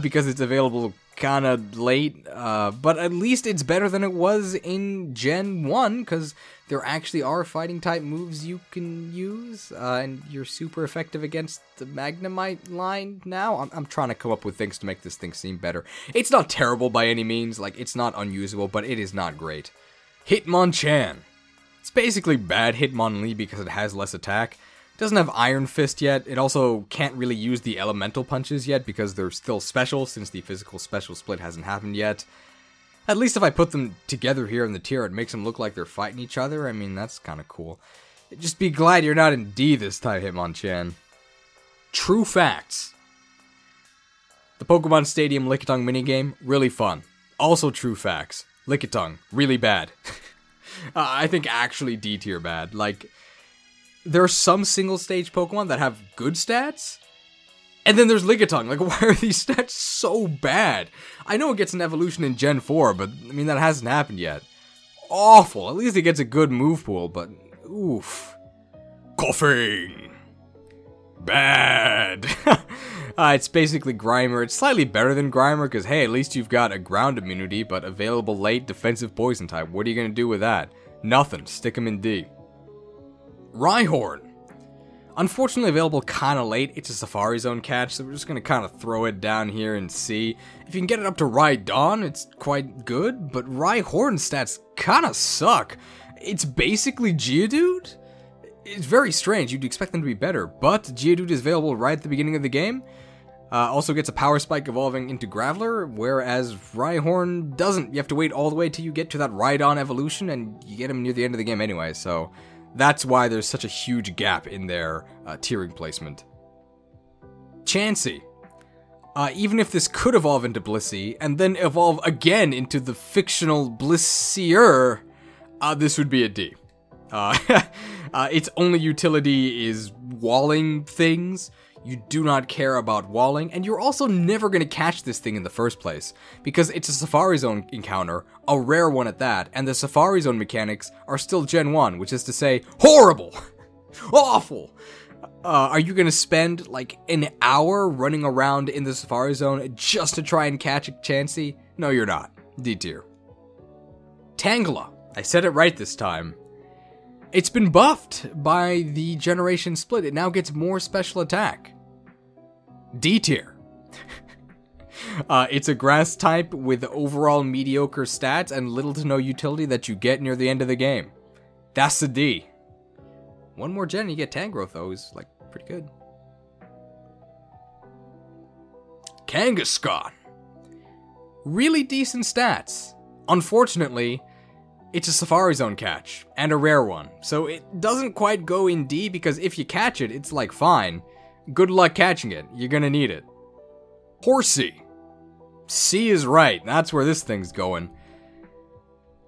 because it's available kind of late, but at least it's better than it was in Gen 1, because there actually are fighting type moves you can use, and you're super effective against the Magnemite line now. I'm trying to come up with things to make this thing seem better. It's not terrible by any means, like, it's not unusable, but it is not great. Hitmonchan. It's basically bad Hitmonlee because it has less attack. Doesn't have Iron Fist yet. It also can't really use the elemental punches yet because they're still special since the physical special split hasn't happened yet. At least if I put them together here in the tier, it makes them look like they're fighting each other. I mean, that's kind of cool. Just be glad you're not in D this time, Hitmonchan. True Facts. The Pokemon Stadium Lickitung minigame, really fun. Also True Facts. Lickitung, really bad. I think actually D tier bad. Like, there are some single-stage Pokemon that have good stats, and then there's Lickitung. Like, why are these stats so bad? I know it gets an evolution in Gen 4, but, I mean, that hasn't happened yet. Awful. At least it gets a good move pool, but, oof. Coughing. Bad. It's basically Grimer. It's slightly better than Grimer, because, hey, at least you've got a ground immunity, but available late defensive poison type. What are you going to do with that? Nothing. Stick him in D. Rhyhorn. Unfortunately available kind of late, it's a Safari Zone catch, so we're just going to kind of throw it down here and see. If you can get it up to Rhydon, it's quite good, but Rhyhorn's stats kind of suck. It's basically Geodude? It's very strange, you'd expect them to be better, but Geodude is available right at the beginning of the game. Also gets a Power Spike evolving into Graveler, whereas Rhyhorn doesn't. You have to wait all the way till you get to that Rhydon evolution, and you get him near the end of the game anyway, so that's why there's such a huge gap in their tiering placement. Chansey. Even if this could evolve into Blissey, and then evolve again into the fictional Blissier, this would be a D. Its only utility is walling things. You do not care about walling, and you're also never going to catch this thing in the first place, because it's a Safari Zone encounter, a rare one at that, and the Safari Zone mechanics are still Gen 1, which is to say, horrible! Awful! Are you going to spend, like, an hour running around in the Safari Zone just to try and catch a Chansey? No, you're not. D tier. Tangela. I said it right this time. It's been buffed by the generation split. It now gets more special attack. D tier. It's a grass type with overall mediocre stats and little to no utility that you get near the end of the game. That's a D. One more gen and you get Tangrowth, though, is like pretty good. Kangaskhan. Really decent stats. Unfortunately, it's a Safari Zone catch, and a rare one, so it doesn't quite go in D because if you catch it, it's like fine. Good luck catching it, you're gonna need it. Horsey. C is right, that's where this thing's going.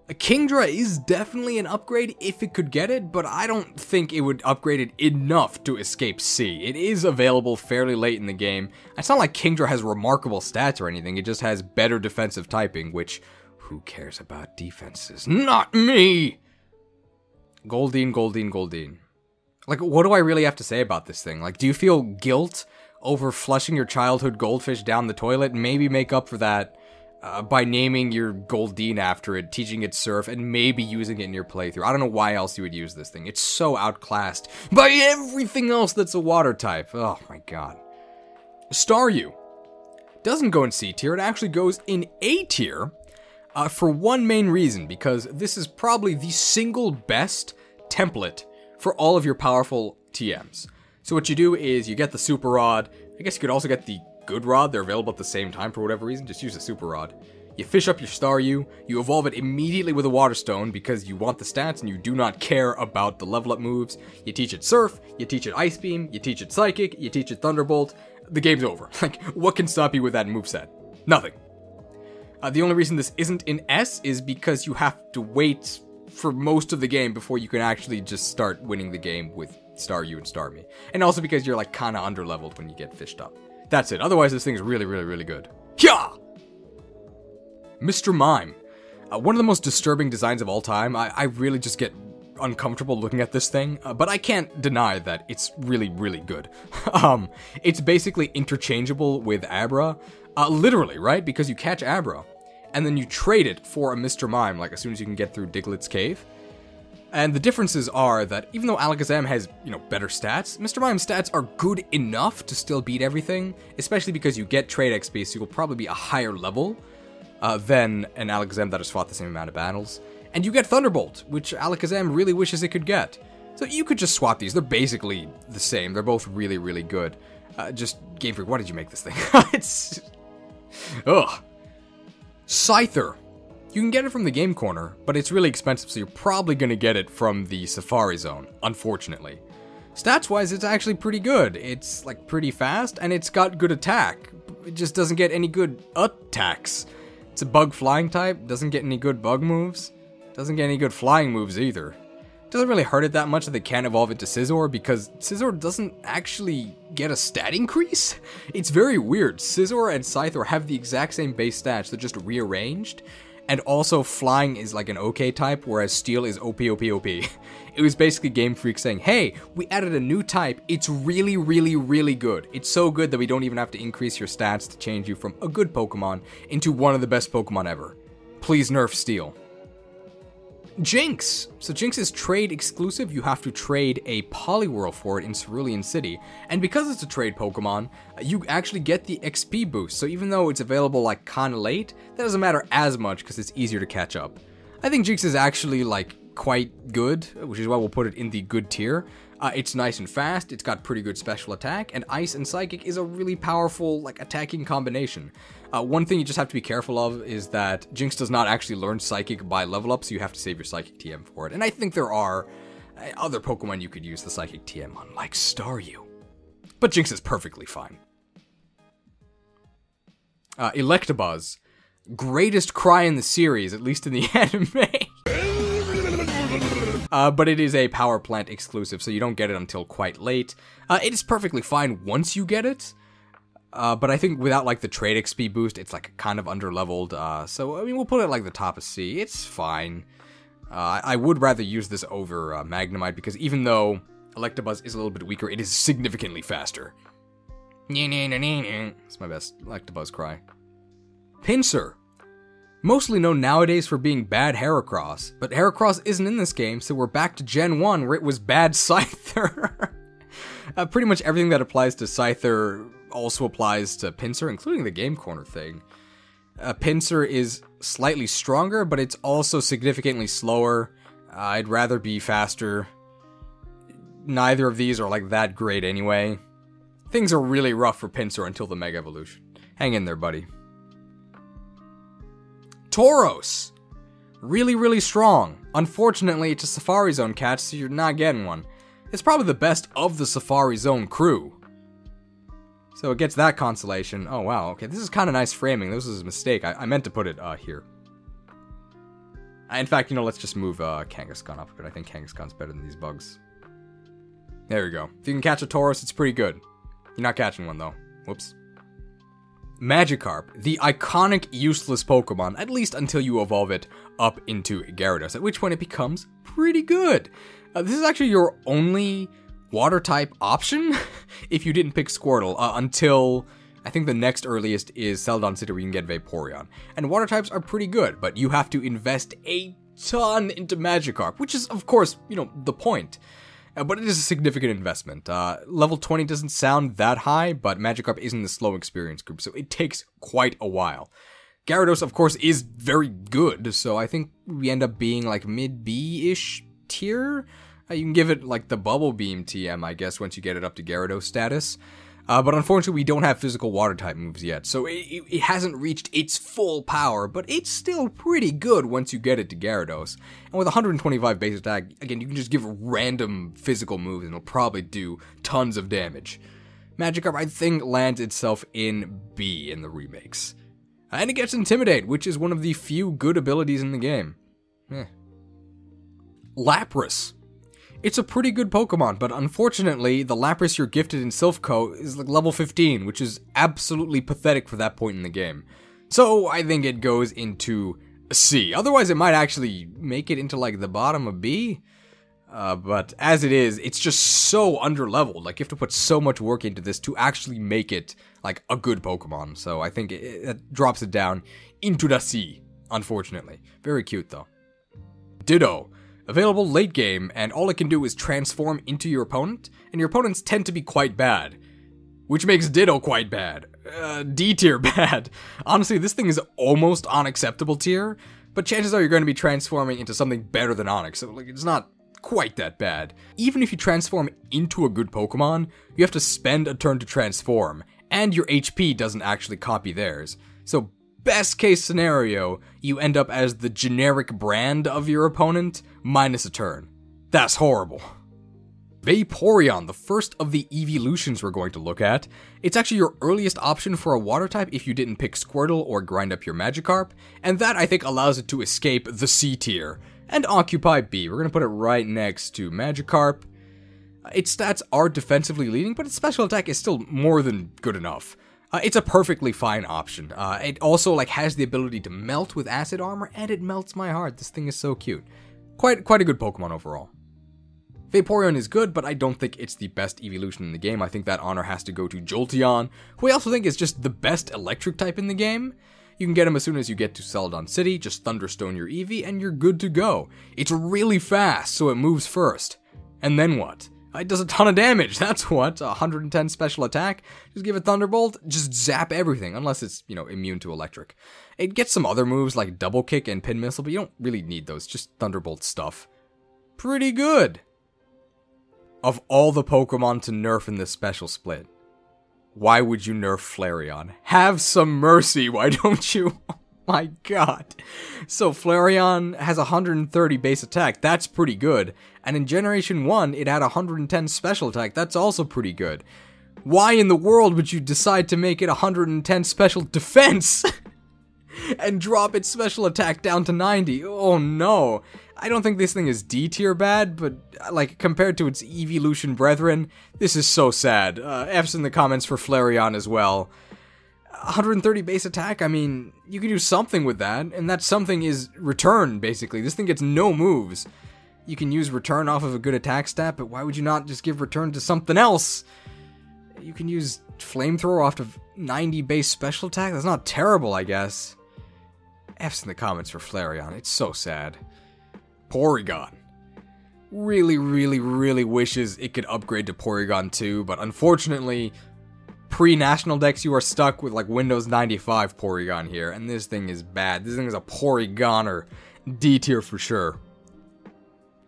Kingdra is definitely an upgrade if it could get it, but I don't think it would upgrade it enough to escape C. It is available fairly late in the game. It's not like Kingdra has remarkable stats or anything, it just has better defensive typing, which, who cares about defenses? Not me! Goldeen, Goldeen, Goldeen. Like, what do I really have to say about this thing? Like, do you feel guilt over flushing your childhood goldfish down the toilet? Maybe make up for that by naming your Goldeen after it, teaching it Surf, and maybe using it in your playthrough. I don't know why else you would use this thing. It's so outclassed by everything else that's a water type. Oh my god. Staryu. Doesn't go in C tier, it actually goes in A tier. For one main reason, because this is probably the single best template for all of your powerful TMs. So what you do is you get the Super Rod. I guess you could also get the Good Rod. They're available at the same time for whatever reason. Just use the Super Rod. You fish up your Staryu, you evolve it immediately with a Water Stone because you want the stats and you do not care about the level up moves. You teach it Surf, you teach it Ice Beam, you teach it Psychic, you teach it Thunderbolt. The game's over. Like, what can stop you with that moveset? Nothing. The only reason this isn't in S is because you have to wait for most of the game before you can actually just start winning the game with Staryu and Starmie. And also because you're like kinda underleveled when you get fished up. That's it. Otherwise this thing's really, really, really good. Yeah! Mr. Mime. One of the most disturbing designs of all time. I really just get uncomfortable looking at this thing, but I can't deny that it's really, really good. It's basically interchangeable with Abra, literally, right? Because you catch Abra, and then you trade it for a Mr. Mime, like as soon as you can get through Diglett's cave. And the differences are that even though Alakazam has, you know, better stats, Mr. Mime's stats are good enough to still beat everything, especially because you get trade XP, so you'll probably be a higher level than an Alakazam that has fought the same amount of battles. And you get Thunderbolt, which Alakazam really wishes it could get. So you could just swap these. They're basically the same. They're both really, really good. Just, Game Freak, why did you make this thing? It's... ugh. Scyther. You can get it from the Game Corner, but it's really expensive, so you're probably going to get it from the Safari Zone, unfortunately. Stats-wise, it's actually pretty good. It's, like, pretty fast, and it's got good attack. It just doesn't get any good attacks. It's a bug flying type, doesn't get any good bug moves. Doesn't get any good flying moves either. Doesn't really hurt it that much that they can't evolve it to Scizor because Scizor doesn't actually get a stat increase. It's very weird. Scizor and Scyther have the exact same base stats, they're just rearranged. And also flying is like an okay type, whereas steel is OP, OP, OP. It was basically Game Freak saying, hey, we added a new type. It's really, really, really good. It's so good that we don't even have to increase your stats to change you from a good Pokemon into one of the best Pokemon ever. Please nerf steel. Jinx! So Jinx is trade exclusive, you have to trade a Poliwrath for it in Cerulean City, and because it's a trade Pokemon, you actually get the XP boost, so even though it's available like kinda late, that doesn't matter as much because it's easier to catch up. I think Jinx is actually like quite good, which is why we'll put it in the good tier. It's nice and fast, it's got pretty good special attack, and Ice and Psychic is a really powerful like attacking combination. One thing you just have to be careful of is that Jinx does not actually learn Psychic by level up, so you have to save your Psychic TM for it. And I think there are other Pokemon you could use the Psychic TM on, like Staryu. But Jinx is perfectly fine. Electabuzz. Greatest cry in the series, at least in the anime. But it is a Power Plant exclusive, so you don't get it until quite late. It is perfectly fine once you get it. But I think without, like, the trade XP boost, it's, like, kind of underleveled, so, I mean, we'll put it, like, the top of C. It's fine. I would rather use this over Magnemite, because even though Electabuzz is a little bit weaker, it is significantly faster. It's my best Electabuzz cry. Pinsir. Mostly known nowadays for being bad Heracross, but Heracross isn't in this game, so we're back to Gen 1, where it was bad Scyther. Pretty much everything that applies to Scyther also applies to Pinsir, including the Game Corner thing. Pinsir is slightly stronger, but it's also significantly slower. I'd rather be faster. Neither of these are like that great anyway. Things are really rough for Pinsir until the Mega Evolution. Hang in there, buddy. Tauros! Really, really strong. Unfortunately, it's a Safari Zone catch, so you're not getting one. It's probably the best of the Safari Zone crew. So it gets that consolation. Oh, wow. Okay, this is kind of nice framing. This was a mistake. I meant to put it here. In fact, you know, let's just move Kangaskhan up. But I think Kangaskhan's better than these bugs. There you go. If you can catch a Tauros, it's pretty good. You're not catching one, though. Whoops. Magikarp, the iconic useless Pokemon, at least until you evolve it up into Gyarados, at which point it becomes pretty good. This is actually your only water type option if you didn't pick Squirtle until I think the next earliest is Celadon City where you can get Vaporeon. And water types are pretty good, but you have to invest a ton into Magikarp, which is of course, you know, the point. But it is a significant investment. Level 20 doesn't sound that high, but Magikarp is in the slow experience group, so it takes quite a while. Gyarados, of course, is very good, so I think we end up being like mid-B-ish tier. You can give it, like, the Bubble Beam TM, I guess, once you get it up to Gyarados status. But unfortunately, we don't have physical water-type moves yet, so it hasn't reached its full power, but it's still pretty good once you get it to Gyarados. And with 125 base attack, again, you can just give random physical moves, and it'll probably do tons of damage. Magikarp, I think, lands itself in B in the remakes. And it gets Intimidate, which is one of the few good abilities in the game. Lapras. It's a pretty good Pokemon, but unfortunately, the Lapras you're gifted in Silph Co. is like level 15, which is absolutely pathetic for that point in the game. So, I think it goes into C. Otherwise, it might actually make it into, like, the bottom of B. But as it is, it's just so underleveled. Like, you have to put so much work into this to actually make it, like, a good Pokemon. So, I think it drops it down into the C, unfortunately. Very cute, though. Ditto. Available late game, and all it can do is transform into your opponent, and your opponents tend to be quite bad. Which makes Ditto quite bad. D tier bad. Honestly, this thing is almost unacceptable tier, but chances are you're going to be transforming into something better than Onix, so like, it's not quite that bad. Even if you transform into a good Pokemon, you have to spend a turn to transform, and your HP doesn't actually copy theirs. So best case scenario, you end up as the generic brand of your opponent, minus a turn. That's horrible. Vaporeon, the first of the evolutions we're going to look at. It's actually your earliest option for a water type if you didn't pick Squirtle or grind up your Magikarp, and that I think allows it to escape the C tier, and occupy B. We're going to put it right next to Magikarp. Its stats are defensively leading, but its special attack is still more than good enough. It's a perfectly fine option. It also like has the ability to melt with acid armor, and it melts my heart. This thing is so cute. Quite a good Pokemon overall. Vaporeon is good, but I don't think it's the best evolution in the game. I think that honor has to go to Jolteon, who I also think is just the best electric type in the game. You can get him as soon as you get to Celadon City, just Thunderstone your Eevee, and you're good to go. It's really fast, so it moves first. And then what? It does a ton of damage, that's what. 110 special attack, just give it Thunderbolt, just zap everything, unless it's, you know, immune to electric. It gets some other moves like Double Kick and Pin Missile, but you don't really need those, just Thunderbolt stuff. Pretty good. Of all the Pokemon to nerf in this special split, why would you nerf Flareon? Have some mercy, why don't you? Oh my god. So Flareon has 130 base attack, that's pretty good. And in Generation 1, it had 110 special attack, that's also pretty good. Why in the world would you decide to make it 110 special defense? And drop its special attack down to 90? Oh no. I don't think this thing is D tier bad, but, like, compared to its evolution brethren, this is so sad. F's in the comments for Flareon as well. 130 base attack, I mean, you can do something with that, and that something is return, basically. This thing gets no moves. You can use return off of a good attack stat, but why would you not just give return to something else? You can use flamethrower off of 90 base special attack? That's not terrible, I guess. F's in the comments for Flareon, it's so sad. Porygon. Really wishes it could upgrade to Porygon 2, but unfortunately, pre-national decks you are stuck with like Windows 95 Porygon here, and this thing is bad. This thing is a Porygoner. D tier for sure.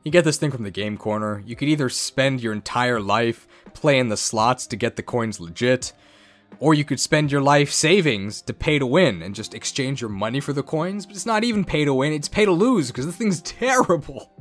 You get this thing from the Game Corner. You could either spend your entire life playing the slots to get the coins legit, or you could spend your life savings to pay to win and just exchange your money for the coins. But it's not even pay to win, it's pay to lose, because this thing's terrible.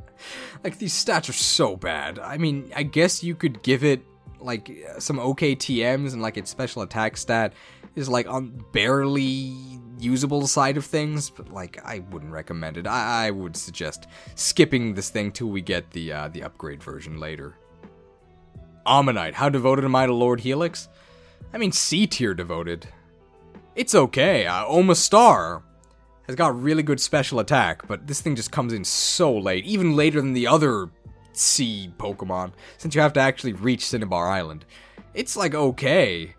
Like, these stats are so bad. I mean, I guess you could give it, like, some okay TMs, and, like, its special attack stat is, like, on barely usable side of things. But, like, I wouldn't recommend it. I would suggest skipping this thing till we get the upgrade version later. Omanyte. How devoted am I to Lord Helix? I mean, C tier devoted. It's okay. Omastar has got really good special attack, but this thing just comes in so late, even later than the other C Pokemon, since you have to actually reach Cinnabar Island. It's like okay,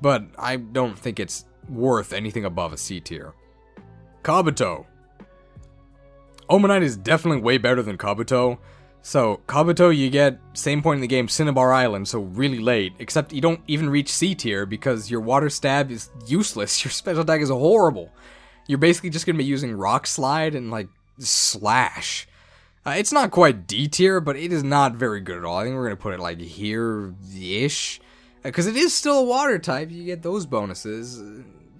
but I don't think it's worth anything above a C tier. Kabuto. Omanyte is definitely way better than Kabuto. So, Kabuto, you get, same point in the game, Cinnabar Island, so really late, except you don't even reach C tier because your Water Stab is useless, your special attack is horrible. You're basically just going to be using Rock Slide and, like, Slash. It's not quite D tier, but it is not very good at all. I think we're going to put it like here-ish. Because it is still a water type, you get those bonuses.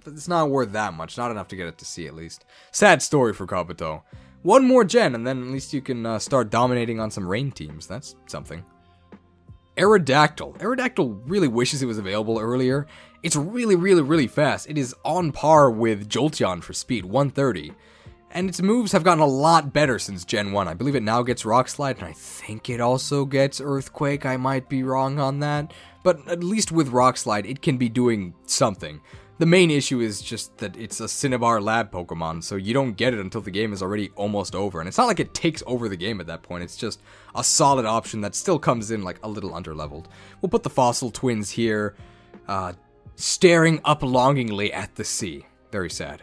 But it's not worth that much, not enough to get it to C at least. Sad story for Kabuto. One more gen, and then at least you can start dominating on some rain teams. That's something. Aerodactyl. Aerodactyl really wishes it was available earlier. It's really, really, really fast. It is on par with Jolteon for speed, 130. And its moves have gotten a lot better since Gen 1. I believe it now gets Rock Slide, and I think it also gets Earthquake. I might be wrong on that. But at least with Rock Slide, it can be doing something. The main issue is just that it's a Cinnabar Lab Pokemon, so you don't get it until the game is already almost over. And it's not like it takes over the game at that point, it's just a solid option that still comes in like a little underleveled. We'll put the Fossil Twins here, staring up longingly at the sea. Very sad.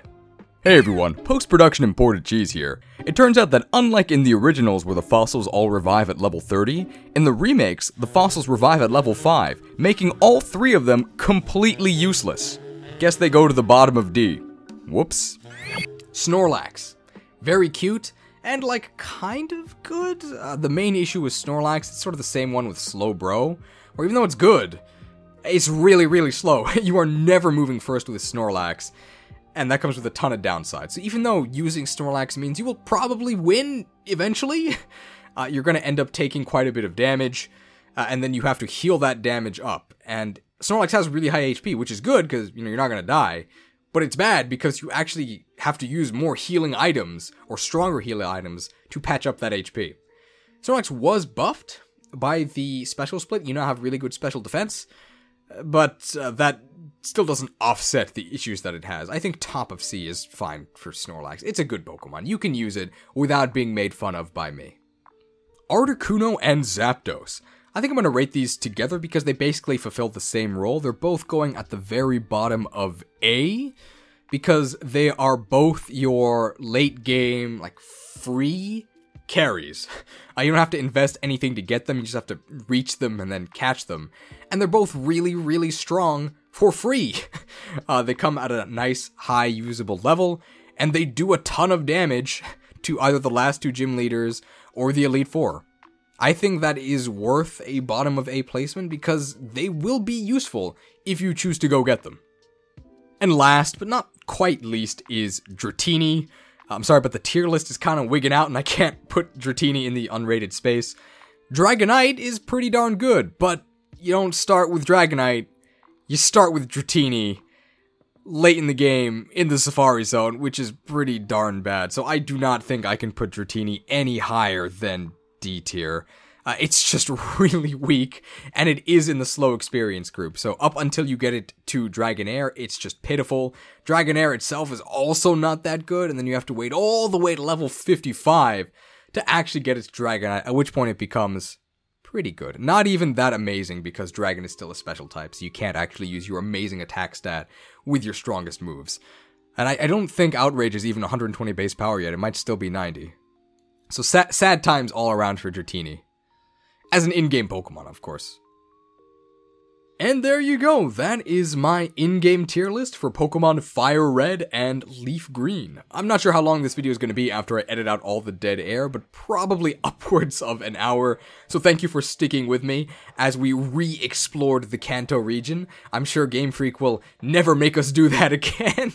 Hey everyone, post-production imported cheese here. It turns out that unlike in the originals where the fossils all revive at level 30, in the remakes, the fossils revive at level 5, making all three of them completely useless. Guess they go to the bottom of D. Whoops. Snorlax. Very cute, and like kind of good. The main issue with Snorlax, it's sort of the same one with Slowbro, or even though it's good, it's really, really slow. You are never moving first with Snorlax. And that comes with a ton of downsides. So even though using Snorlax means you will probably win eventually, you're going to end up taking quite a bit of damage, and then you have to heal that damage up. And Snorlax has really high HP, which is good because you know you're not going to die, but it's bad because you actually have to use more healing items or stronger healing items to patch up that HP. Snorlax was buffed by the special split. You now have really good special defense, but that still doesn't offset the issues that it has. I think top of C is fine for Snorlax. It's a good Pokemon. You can use it without being made fun of by me. Articuno and Zapdos. I think I'm going to rate these together because they basically fulfill the same role. They're both going at the very bottom of A because they are both your late game, like, free carries. You don't have to invest anything to get them. You just have to reach them and then catch them. And they're both really, really strong for free. They come at a nice, high, usable level, and they do a ton of damage to either the last two gym leaders or the Elite Four. I think that is worth a bottom of A placement because they will be useful if you choose to go get them. And last, but not quite least, is Dratini. I'm sorry, but the tier list is kind of wigging out and I can't put Dratini in the unrated space. Dragonite is pretty darn good, but you don't start with Dragonite. You start with Dratini late in the game in the Safari Zone, which is pretty darn bad. So I do not think I can put Dratini any higher than D tier. It's just really weak, and it is in the slow experience group. So up until you get it to Dragonair, it's just pitiful. Dragonair itself is also not that good, and then you have to wait all the way to level 55 to actually get its Dragonite, at which point it becomes pretty good. Not even that amazing because Dragon is still a special type, so you can't actually use your amazing attack stat with your strongest moves. And I don't think Outrage is even 120 base power yet, it might still be 90. So sad times all around for Dratini. As an in-game Pokemon, of course. And there you go, that is my in-game tier list for Pokemon Fire Red and Leaf Green. I'm not sure how long this video is going to be after I edit out all the dead air, but probably upwards of an hour, so thank you for sticking with me as we re-explored the Kanto region. I'm sure Game Freak will never make us do that again.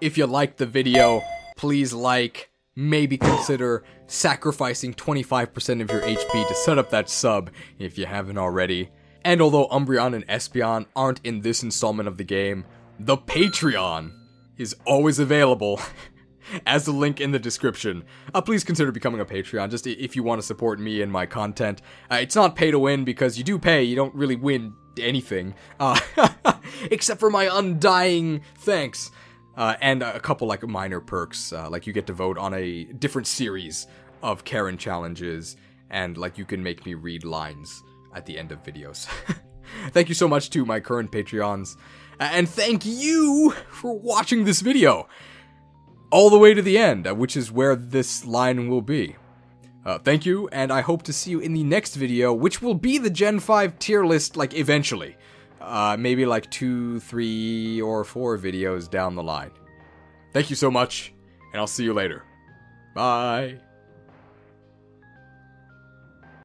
If you liked the video, please like, maybe consider sacrificing 25% of your HP to set up that sub if you haven't already. And although Umbreon and Espeon aren't in this installment of the game, the Patreon is always available as a link in the description. Please consider becoming a Patreon, just if you want to support me and my content. It's not pay to win because you do pay, you don't really win anything. Except for my undying thanks. And a couple like minor perks, like you get to vote on a different series of Karen challenges, and like you can make me read lines at the end of videos. Thank you so much to my current Patreons, and thank you for watching this video all the way to the end, which is where this line will be. Thank you, and I hope to see you in the next video, which will be the Gen 5 tier list, like eventually. Maybe like 2, 3, or 4 videos down the line. Thank you so much, and I'll see you later. Bye.